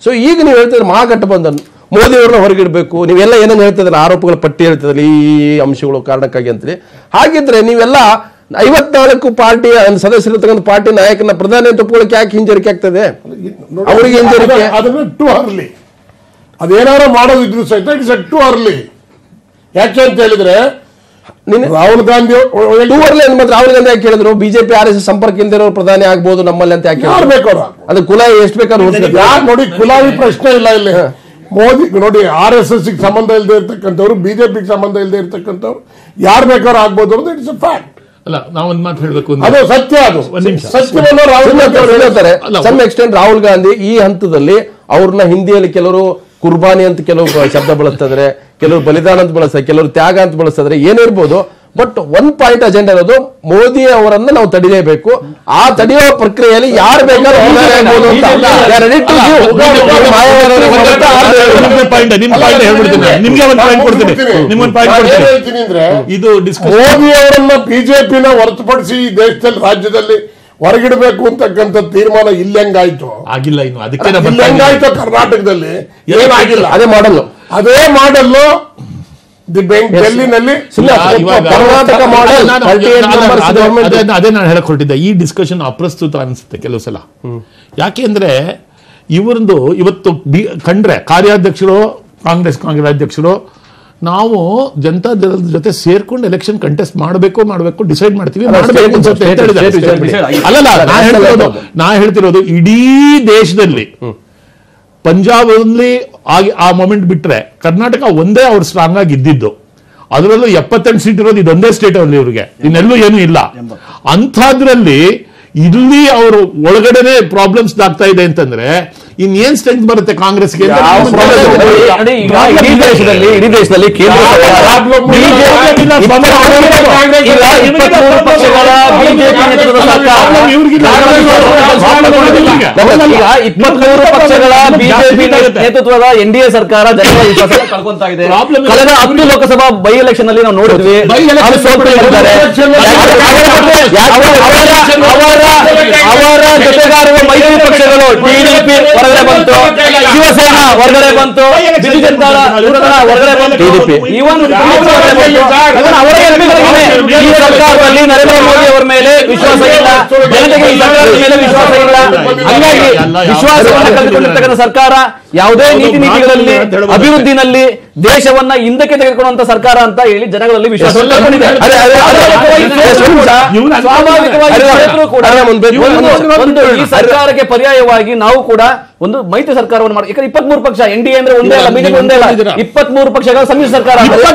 ಸೊ ಈಗ ನೀವು ಹೇಳ್ತಿದ್ರೆ ಮಹಾಗಠಬಂಧನ್ ಮೋದಿ ಅವ್ರನ್ನ ಹೊರಗಿಡಬೇಕು, ನೀವೆಲ್ಲ ಏನೇನು ಹೇಳ್ತಿದ್ರೆ ಆರೋಪಗಳ ಪಟ್ಟಿ ಹೇಳ್ತಿದ್ರಲ್ಲಿ ಈ ಅಂಶಗಳು ಕಾರಣಕ್ಕಾಗಿ ಅಂತೇಳಿ, ಹಾಗಿದ್ರೆ ನೀವೆಲ್ಲ 54 ಪಾರ್ಟಿಯ ಸದಸ್ಯರು ಪಾರ್ಟಿ ನಾಯಕನ ಪ್ರಧಾನಿ ತಪ್ಪುಗಳಿಗೆ ಯಾಕೆ ಹಿಂಜರಿಕೆ ಆಗ್ತದೆ? ಅವರಿಗೆ ಹಿಂಜರಿಕೆ ಅದೇನಾರು ಮಾಡೋದಿದ್ರು ಸಹಿತ ಇಟ್ಸ್ ಟು ಅರ್ಲಿ. ಯಾಕೆ ಅಂತ ಹೇಳಿದ್ರೆ ರಾಹುಲ್ ಗಾಂಧಿ ರಾಹುಲ್ ಗಾಂಧಿ ಯಾಕೆ ಹೇಳಿದ್ರು ಬಿಜೆಪಿ ಆರ್ಎಸ್ಎಸ್ ಸಂಪರ್ಕ ಇಲ್ದಿರೋ ಪ್ರಧಾನಿ ಆಗ್ಬಹುದು ನಮ್ಮಲ್ಲಿ ಅಂತ ಯಾಕೆ ಮಾಡ್ಬೇಕು? ಅದು ಕುಲಾಯಿ ಎಷ್ಟು ಬೇಕಾದ್ರೂ ನೋಡಿ, ಕುಲಾಯಿ ಪ್ರಶ್ನೆ ಇಲ್ಲ ಇಲ್ಲಿ. ಮೋದಿ ನೋಡಿ RSS ಸಂಬಂಧ ಇಲ್ಲದೆ ಇರ್ತಕ್ಕಂಥವ್ರು, ಬಿಜೆಪಿಗೆ ಸಂಬಂಧ ಇಲ್ಲದೆ ಇರ್ತಕ್ಕಂಥವ್ರು ಯಾರು ಬೇಕಾದ್ರೂ ಆಗ್ಬೋದು ಅನ್ನೋದು ಇಟ್ಸ್ ಅ ಫ್ಯಾಕ್ಟ್. ಅಲ್ಲ ನಾವೊಂದು ಮಾತು ಹೇಳಬೇಕು, ಅದು ಸತ್ಯ. ಅದು ಸತ್ಯವನ್ನು ರಾಹುಲ್ ಗಾಂಧಿ ಅವರು ಹೇಳ್ತಾರೆ. ಸಮ್ ಎಕ್ಸ್ಟೆಂಟ್ ರಾಹುಲ್ ಗಾಂಧಿ ಈ ಹಂತದಲ್ಲಿ ಅವ್ರನ್ನ ಹಿಂದಿಯಲ್ಲಿ ಕೆಲವರು ಕುರ್ಬಾನಿ ಅಂತ ಕೆಲವು ಶಬ್ದ ಬಳಸ್ತಿದ್ರೆ, ಕೆಲವರು ಬಲಿದಾನ ಅಂತ ಬಳಸ್ತಾರೆ, ಕೆಲವರು ತ್ಯಾಗ ಅಂತ ಬಳಸ್ತಿದ್ರೆ ಏನಿರ್ಬೋದು. ಬಟ್ ಒನ್ ಪಾಯಿಂಟ್ ಅಜೆಂಡಾ ಇರೋದು ಮೋದಿ ಅವರನ್ನ ನಾವು ತಡೆಯಬೇಕು. ಆ ತಡೆಯುವ ಪ್ರಕ್ರಿಯೆಯಲ್ಲಿ ಯಾರು ಬೇಕಾದ್ರೂ ಮೋದಿ ಅವರನ್ನ ಬಿಜೆಪಿನ ಹೊರತುಪಡಿಸಿ ಈ ದೇಶದಲ್ಲಿ ರಾಜ್ಯದಲ್ಲಿ ಹೊರಗಿಡಬೇಕು ಅಂತಕ್ಕಂಥ ತೀರ್ಮಾನ ಇಲ್ಲಿ ಹೆಂಗಾಯ್ತು? ಆಗಿಲ್ಲ, ಇನ್ನು ಅದಕ್ಕೆ ಹೆಂಗಾಯ್ತು ಕರ್ನಾಟಕದಲ್ಲಿ ಏನಾಗಿಲ್ಲ. ಅದೇ ಮಾಡಲ್ಲು ಡೆಲ್ಲಿನಲ್ಲಿ ಕರ್ನಾಟಕ ಮಾಡಲ್. ಅದೇ ನಾನು ಹೇಳಕ್ ಹೊರಟಿದ್ದೆ, ಈ ಡಿಸ್ಕಷನ್ ಅಪ್ರಸ್ತುತ ಅನಿಸುತ್ತೆ ಕೆಲವು ಸಲ. ಯಾಕೆಂದ್ರೆ ಇವರೊಂದು ಇವತ್ತು ಕಂಡ್ರೆ ಕಾರ್ಯಾಧ್ಯಕ್ಷರು ಕಾಂಗ್ರೆಸ್ ಕಾರ್ಯಾಧ್ಯಕ್ಷರು ನಾವು ಜನತಾ ದಳದ ಜೊತೆ ಸೇರ್ಕೊಂಡು ಎಲೆಕ್ಷನ್ ಕಂಟೆಸ್ಟ್ ಮಾಡಬೇಕು ಡಿಸೈಡ್ ಮಾಡ್ತೀವಿ. ಅಲ್ಲಲ್ಲ, ನಾ ಹೇಳ್ತಿರೋದು ಇಡೀ ದೇಶದಲ್ಲಿ ಪಂಜಾಬ್ ಅಲ್ಲಿ ಆಗಿ ಆ ಮೊಮೆಂಟ್ ಬಿಟ್ರೆ ಕರ್ನಾಟಕ ಒಂದೇ ಅವ್ರು ಸ್ಟ್ರಾಂಗ್ ಆಗಿ ಇದ್ದಿದ್ದು. ಅದರಲ್ಲೂ 78 ಸೀಟ್ ಇರೋದು ಇದೊಂದೇ ಸ್ಟೇಟ್ ಅಲ್ಲಿ, ಇವ್ರಿಗೆ ಇನ್ನೆಲ್ಲೂ ಏನೂ ಇಲ್ಲ. ಅಂಥದ್ರಲ್ಲಿ ಇಲ್ಲಿ ಅವರು ಒಳಗಡೆನೆ ಪ್ರಾಬ್ಲಮ್ಸ್ ಆಗ್ತಾ ಇದೆ ಅಂತಂದ್ರೆ ಇನ್ನೇನ್ ಸ್ಟ್ರೆಂತ್ ಬರುತ್ತೆ ಕಾಂಗ್ರೆಸ್ಗೆ? ನೇತೃತ್ವದ ಎನ್ಡಿಎ ಸರ್ಕಾರ ಜನರ ವಿಶ್ವಾಸ ಕಳ್ಕೊಂತಾ ಇದೆ. ಕಳೆದ 10 ಲೋಕಸಭಾ ಬೈ ಎಲೆಕ್ಷನ್ ಅಲ್ಲಿ ನಾವು ನೋಡಿದ್ವಿ. ಅವರ ಜೊತೆಗಾರರು ಮೈತ್ರಿ ಪಕ್ಷಗಳು ಟಿಡಿಪಿ ಹೊರಗಡೆ ಬಂತು, ಶಿವಸೇನಾ ಹೊರಗಡೆ ಬಂತು, ಬಿಜು ಜನತಾ ದಳ ಹೊರಗಡೆ ಬಂತು, ಟಿಡಿಪಿ ಈ ಸರ್ಕಾರದಲ್ಲಿ ನರೇಂದ್ರ ಮೋದಿ ಅವರ ಮೇಲೆ ವಿಶ್ವಾಸ ಇಲ್ಲ, ಜನತೆಗೆ ಈ ಸರ್ಕಾರದ ಮೇಲೆ ವಿಶ್ವಾಸ ಇಲ್ಲ. ಹಾಗಾಗಿ ವಿಶ್ವಾಸವನ್ನು ಕಳೆದುಕೊಂಡಿರ್ತಕ್ಕಂಥ ಸರ್ಕಾರ ಯಾವುದೇ ನೀತಿ ನೀತಿಗಳಲ್ಲಿ ಅಭಿವೃದ್ಧಿನಲ್ಲಿ ದೇಶವನ್ನ ಹಿಂದಕ್ಕೆ ತೆಗೆದುಕೊಳ್ಳುವಂತ ಸರ್ಕಾರ ಅಂತ ಹೇಳಿ ಜನಗಳಲ್ಲಿ ವಿಶ್ವಾಸ ಕಳೆದುಕೊಂಡಿದೆ. ಸ್ವಾಭಾವಿಕವಾಗಿ ಈ ಸರ್ಕಾರಕ್ಕೆ ಪರ್ಯಾಯವಾಗಿ ನಾವು ಕೂಡ ಒಂದು ಮೈತ್ರಿ ಸರ್ಕಾರವನ್ನು ಮಾಡಿ, ಯಾಕಂದ್ರೆ 23 ಪಕ್ಷ ಎನ್ಡಿಎ ಅಂದ್ರೆ ಒಂದೇ ಅಲ್ಲ, ಬಿಜೆಪಿ ಒಂದೇ ಅಲ್ಲ, 23 ಪಕ್ಷಗಳ ಸಮ್ಮಿಶ್ರ ಸರ್ಕಾರ. ಚುನಾವಣಾ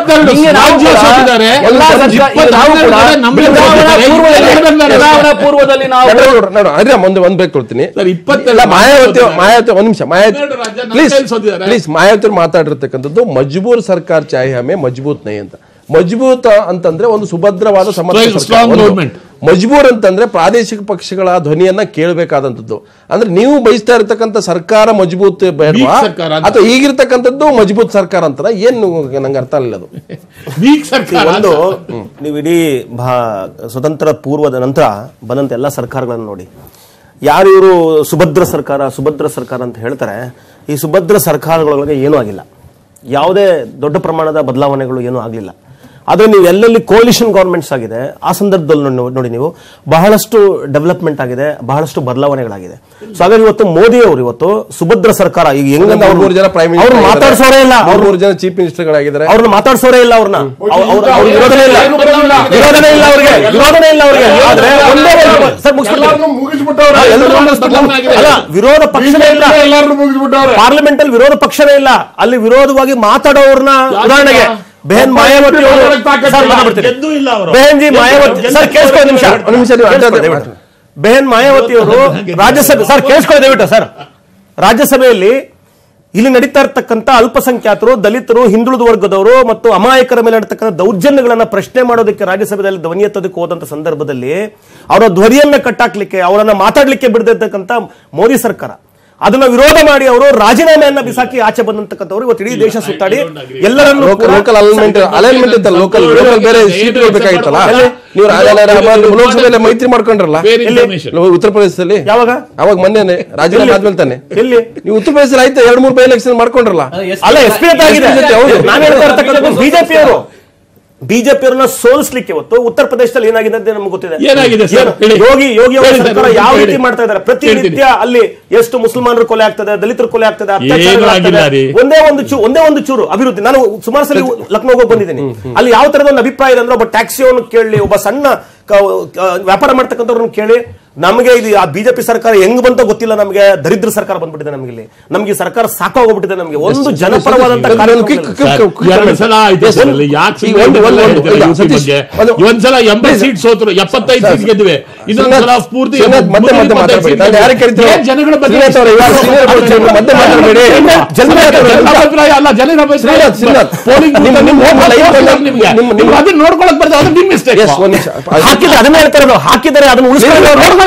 ಪೂರ್ವದಲ್ಲಿ ನಾವು ಒಂದ್ ಬೇಕು ಕೊಡ್ತೀನಿ. ಮಾಯಾವತಿ ಒಂದ್ ನಿಮಿಷ, ಮಾಯಾವತಿ ಮಾಯಾವತಿ ಮಾತಾಡಿರ್ತಕ್ಕಂಥದ್ದು ಮಜ್ಬೂರ್ ಸರ್ಕಾರ ಚಾಹೆ ಹಮೆ ಮಜ್ಬೂತ್ ನೈ ಅಂತ. ಮಜ್ಬೂತ ಅಂತಂದ್ರೆ ಒಂದು ಸುಭದ್ರವಾದ ಸಮರ್ಥ, ಮಜ್ಬೂರ್ ಅಂತಂದ್ರೆ ಪ್ರಾದೇಶಿಕ ಪಕ್ಷಗಳ ಧ್ವನಿಯನ್ನ ಕೇಳಬೇಕಾದಂಥದ್ದು. ಅಂದ್ರೆ ನೀವು ಬಯಸ್ತಾ ಇರತಕ್ಕಂಥ ಸರ್ಕಾರ ಮಜ್ಬೂತ್ ಬೇಡವಾ ಅಥವಾ ಈಗಿರ್ತಕ್ಕಂಥದ್ದು ಮಜ್ಬೂತ್ ಸರ್ಕಾರ ಅಂತಾರ? ಏನು ನಂಗೆ ಅರ್ಥ ಆಗಲಿಲ್ಲ. ಅದು ನೀವು ಇಡೀ ಸ್ವತಂತ್ರ ಪೂರ್ವದ ನಂತರ ಬಂದಂತ ಎಲ್ಲ ಸರ್ಕಾರಗಳನ್ನು ನೋಡಿ, ಯಾರು ಇವರು ಸುಭದ್ರ ಸರ್ಕಾರ ಅಂತ ಹೇಳ್ತಾರೆ, ಈ ಸುಭದ್ರ ಸರ್ಕಾರಗಳೊಳಗೆ ಏನೂ ಆಗಿಲ್ಲ, ಯಾವುದೇ ದೊಡ್ಡ ಪ್ರಮಾಣದ ಬದಲಾವಣೆಗಳು ಏನೂ ಆಗಲಿಲ್ಲ. ಆದರೆ ನೀವು ಎಲ್ಲೆಲ್ಲಿ ಕೋಲಿಷನ್ ಗೌರ್ಮೆಂಟ್ಸ್ ಆಗಿದೆ ಆ ಸಂದರ್ಭದಲ್ಲಿ ನೋಡಿ ನೀವು ಬಹಳಷ್ಟು ಡೆವಲಪ್ಮೆಂಟ್ ಆಗಿದೆ, ಬಹಳಷ್ಟು ಬದಲಾವಣೆಗಳಾಗಿದೆ. ಸೊ ಹಾಗಾಗಿ ಇವತ್ತು ಮೋದಿ ಅವರು ಇವತ್ತು ಸುಭದ್ರ ಸರ್ಕಾರ ಈಗ ಹೆಂಗಂದ್ರೆ ಅವ್ರ 3 ಜನ ಪ್ರೈಮ್ ಮಿನಿಸ್ಟರ್ ಅವರು ಮಾತಾಡ್ಸೋರೇ ಇಲ್ಲ, ಅವ್ರ 3 ಜನ ಚೀಫ್ ಮಿನಿಸ್ಟರ್ಗಳಾಗಿದ್ದಾರೆ, ಅವ್ರನ್ನ ಮಾತಾಡ್ಸೋರೇ ಇಲ್ಲ, ಅವ್ರನ್ನ ವಿರೋಧನೇ ಇಲ್ಲ ಅವರಿಗೆ. ಆದ್ರೆ ಒಂದೇ ಸರ್ ವಿರೋಧ ಪಕ್ಷನೇ ಇಲ್ಲ, ಪಾರ್ಲಿಮೆಂಟ್ ಅಲ್ಲಿ ವಿರೋಧ ಪಕ್ಷನೇ ಇಲ್ಲ, ಅಲ್ಲಿ ವಿರೋಧವಾಗಿ ಮಾತಾಡೋರನ್ನ ಉದಾಹರಣೆಗೆ ಬೆಹನ್ ಮಾಯಾವತಿ ಅವರು ರಾಜ್ಯಸಭೆ ಸರ್ ಕೇಳಿಸ್ಕೊಳ್ಳಿ ದಯವಿಟ್ಟು ಸರ್, ರಾಜ್ಯಸಭೆಯಲ್ಲಿ ಇಲ್ಲಿ ನಡೀತಾ ಇರತಕ್ಕಂಥ ಅಲ್ಪಸಂಖ್ಯಾತರು, ದಲಿತರು, ಹಿಂದುಳಿದ ವರ್ಗದವರು ಮತ್ತು ಅಮಾಯಕರ ಮೇಲೆ ನಡೀತಕ್ಕಂಥ ದೌರ್ಜನ್ಯಗಳನ್ನ ಪ್ರಶ್ನೆ ಮಾಡೋದಕ್ಕೆ ರಾಜ್ಯಸಭೆಯಲ್ಲಿ ಧ್ವನಿ ಎತ್ತೋದಕ್ಕೆ ಹೋದಂತ ಸಂದರ್ಭದಲ್ಲಿ ಅವರ ಧ್ವನಿಯನ್ನ ಕಟ್ಟಾಕ್ಲಿಕ್ಕೆ, ಅವರನ್ನ ಮಾತಾಡ್ಲಿಕ್ಕೆ ಬಿಡದಿರ್ತಕ್ಕಂಥ ಮೋದಿ ಸರ್ಕಾರ ಅದನ್ನ ವಿರೋಧ ಮಾಡಿ ಅವರು ರಾಜೀನಾಮೆಯನ್ನು ಬಿಸಾಕಿ ಆಚೆ ಬಂದಂತಕ್ಕಂಥವರು ಇವತ್ತು ಇಡೀ ದೇಶ ಸುತ್ತಾಡಿ ಎಲ್ಲರನ್ನೂ ಲೋಕಲ್ ಅಲೈನ್ಮೆಂಟ್ ಇತ್ತು, ಲೋಕಲ್ ಬೇರೆ ಸೀಟ್ಗಳು ಬೇಕಾಗಿತ್ತಲ್ಲ. ನೀವು ಲೋಕಸಭೆಯಲ್ಲಿ ಮೈತ್ರಿ ಮಾಡ್ಕೊಂಡ್ರಲ್ಲ ಉತ್ತರ ಪ್ರದೇಶದಲ್ಲಿ, ಯಾವಾಗ ಅವಾಗ ಮೊನ್ನೆ ರಾಜೀನಾಮೆ ಆದ್ಮೇಲೆ ತಾನೆ ಇಲ್ಲಿ ನೀವು ಉತ್ತರ ಪ್ರದೇಶದಲ್ಲಿ ಆಯ್ತು 2-3 ಬೈ ಎಲೆಕ್ಷನ್ ಮಾಡ್ಕೊಂಡ್ರಲ್ಲ. ಅಲ್ಲ ಎಸ್ಪಿ ಆಗಿದೆ, ನಾನು ಹೇಳ್ತಾ ಇರ್ತಕ್ಕಂಥದ್ದು ಬಿಜೆಪಿಯವರು ಬಿಜೆಪಿಯವ್ರನ್ನ ಸೋಲಿಸ್ಲಿಕ್ಕೆ ಇವತ್ತು ಉತ್ತರ ಪ್ರದೇಶದಲ್ಲಿ ಏನಾಗಿದೆ ಅಂತ ನಮ್ಗೆ ಗೊತ್ತಿದೆ. ಯೋಗಿ ಅವರ ಸರ್ಕಾರ ಯಾವ ರೀತಿ ಮಾಡ್ತಾ ಇದ್ದಾರೆ, ಪ್ರತಿನಿತ್ಯ ಅಲ್ಲಿ ಎಷ್ಟು ಮುಸಲ್ಮಾನರು ಕೊಲೆ ಆಗ್ತದೆ, ದಲಿತರು ಕೊಲೆ ಆಗ್ತದೆ, ಒಂದೇ ಒಂದು ಚೂರು ಅಭಿವೃದ್ಧಿ. ನಾನು ಸುಮಾರು ಸಲ ಲಕ್ನೋಗೆ ಬಂದಿದ್ದೀನಿ, ಅಲ್ಲಿ ಯಾವ ತರದ ಒಂದು ಅಭಿಪ್ರಾಯ ಅಂದ್ರೆ ಒಬ್ಬ ಟ್ಯಾಕ್ಸಿಯನ್ನು ಕೇಳಿ, ಒಬ್ಬ ಸಣ್ಣ ವ್ಯಾಪಾರ ಮಾಡ್ತಕ್ಕಂಥವ್ರನ್ನ ಕೇಳಿ ನಮಗೆ ಇದು ಆ ಬಿಜೆಪಿ ಸರ್ಕಾರ ಹೆಂಗ್ ಬಂತ ಗೊತ್ತಿಲ್ಲ, ನಮಗೆ ದರಿದ್ರ ಸರ್ಕಾರ ಬಂದ್ಬಿಟ್ಟಿದೆ, ನಮ್ಗೆ ಇಲ್ಲಿ ನಮ್ಗೆ ಸರ್ಕಾರ ಸಾಕಾಗೋಗ್ಬಿಟ್ಟಿದೆ, ನಮಗೆ ಒಂದು ಜನಪರವಾದಂತ ಅದನ್ನ ಹೇಳ್ತಾರೆ ಹಾಕಿದರೆ ಅದನ್ನ ಉಳಿಸ್ತಾರೆ.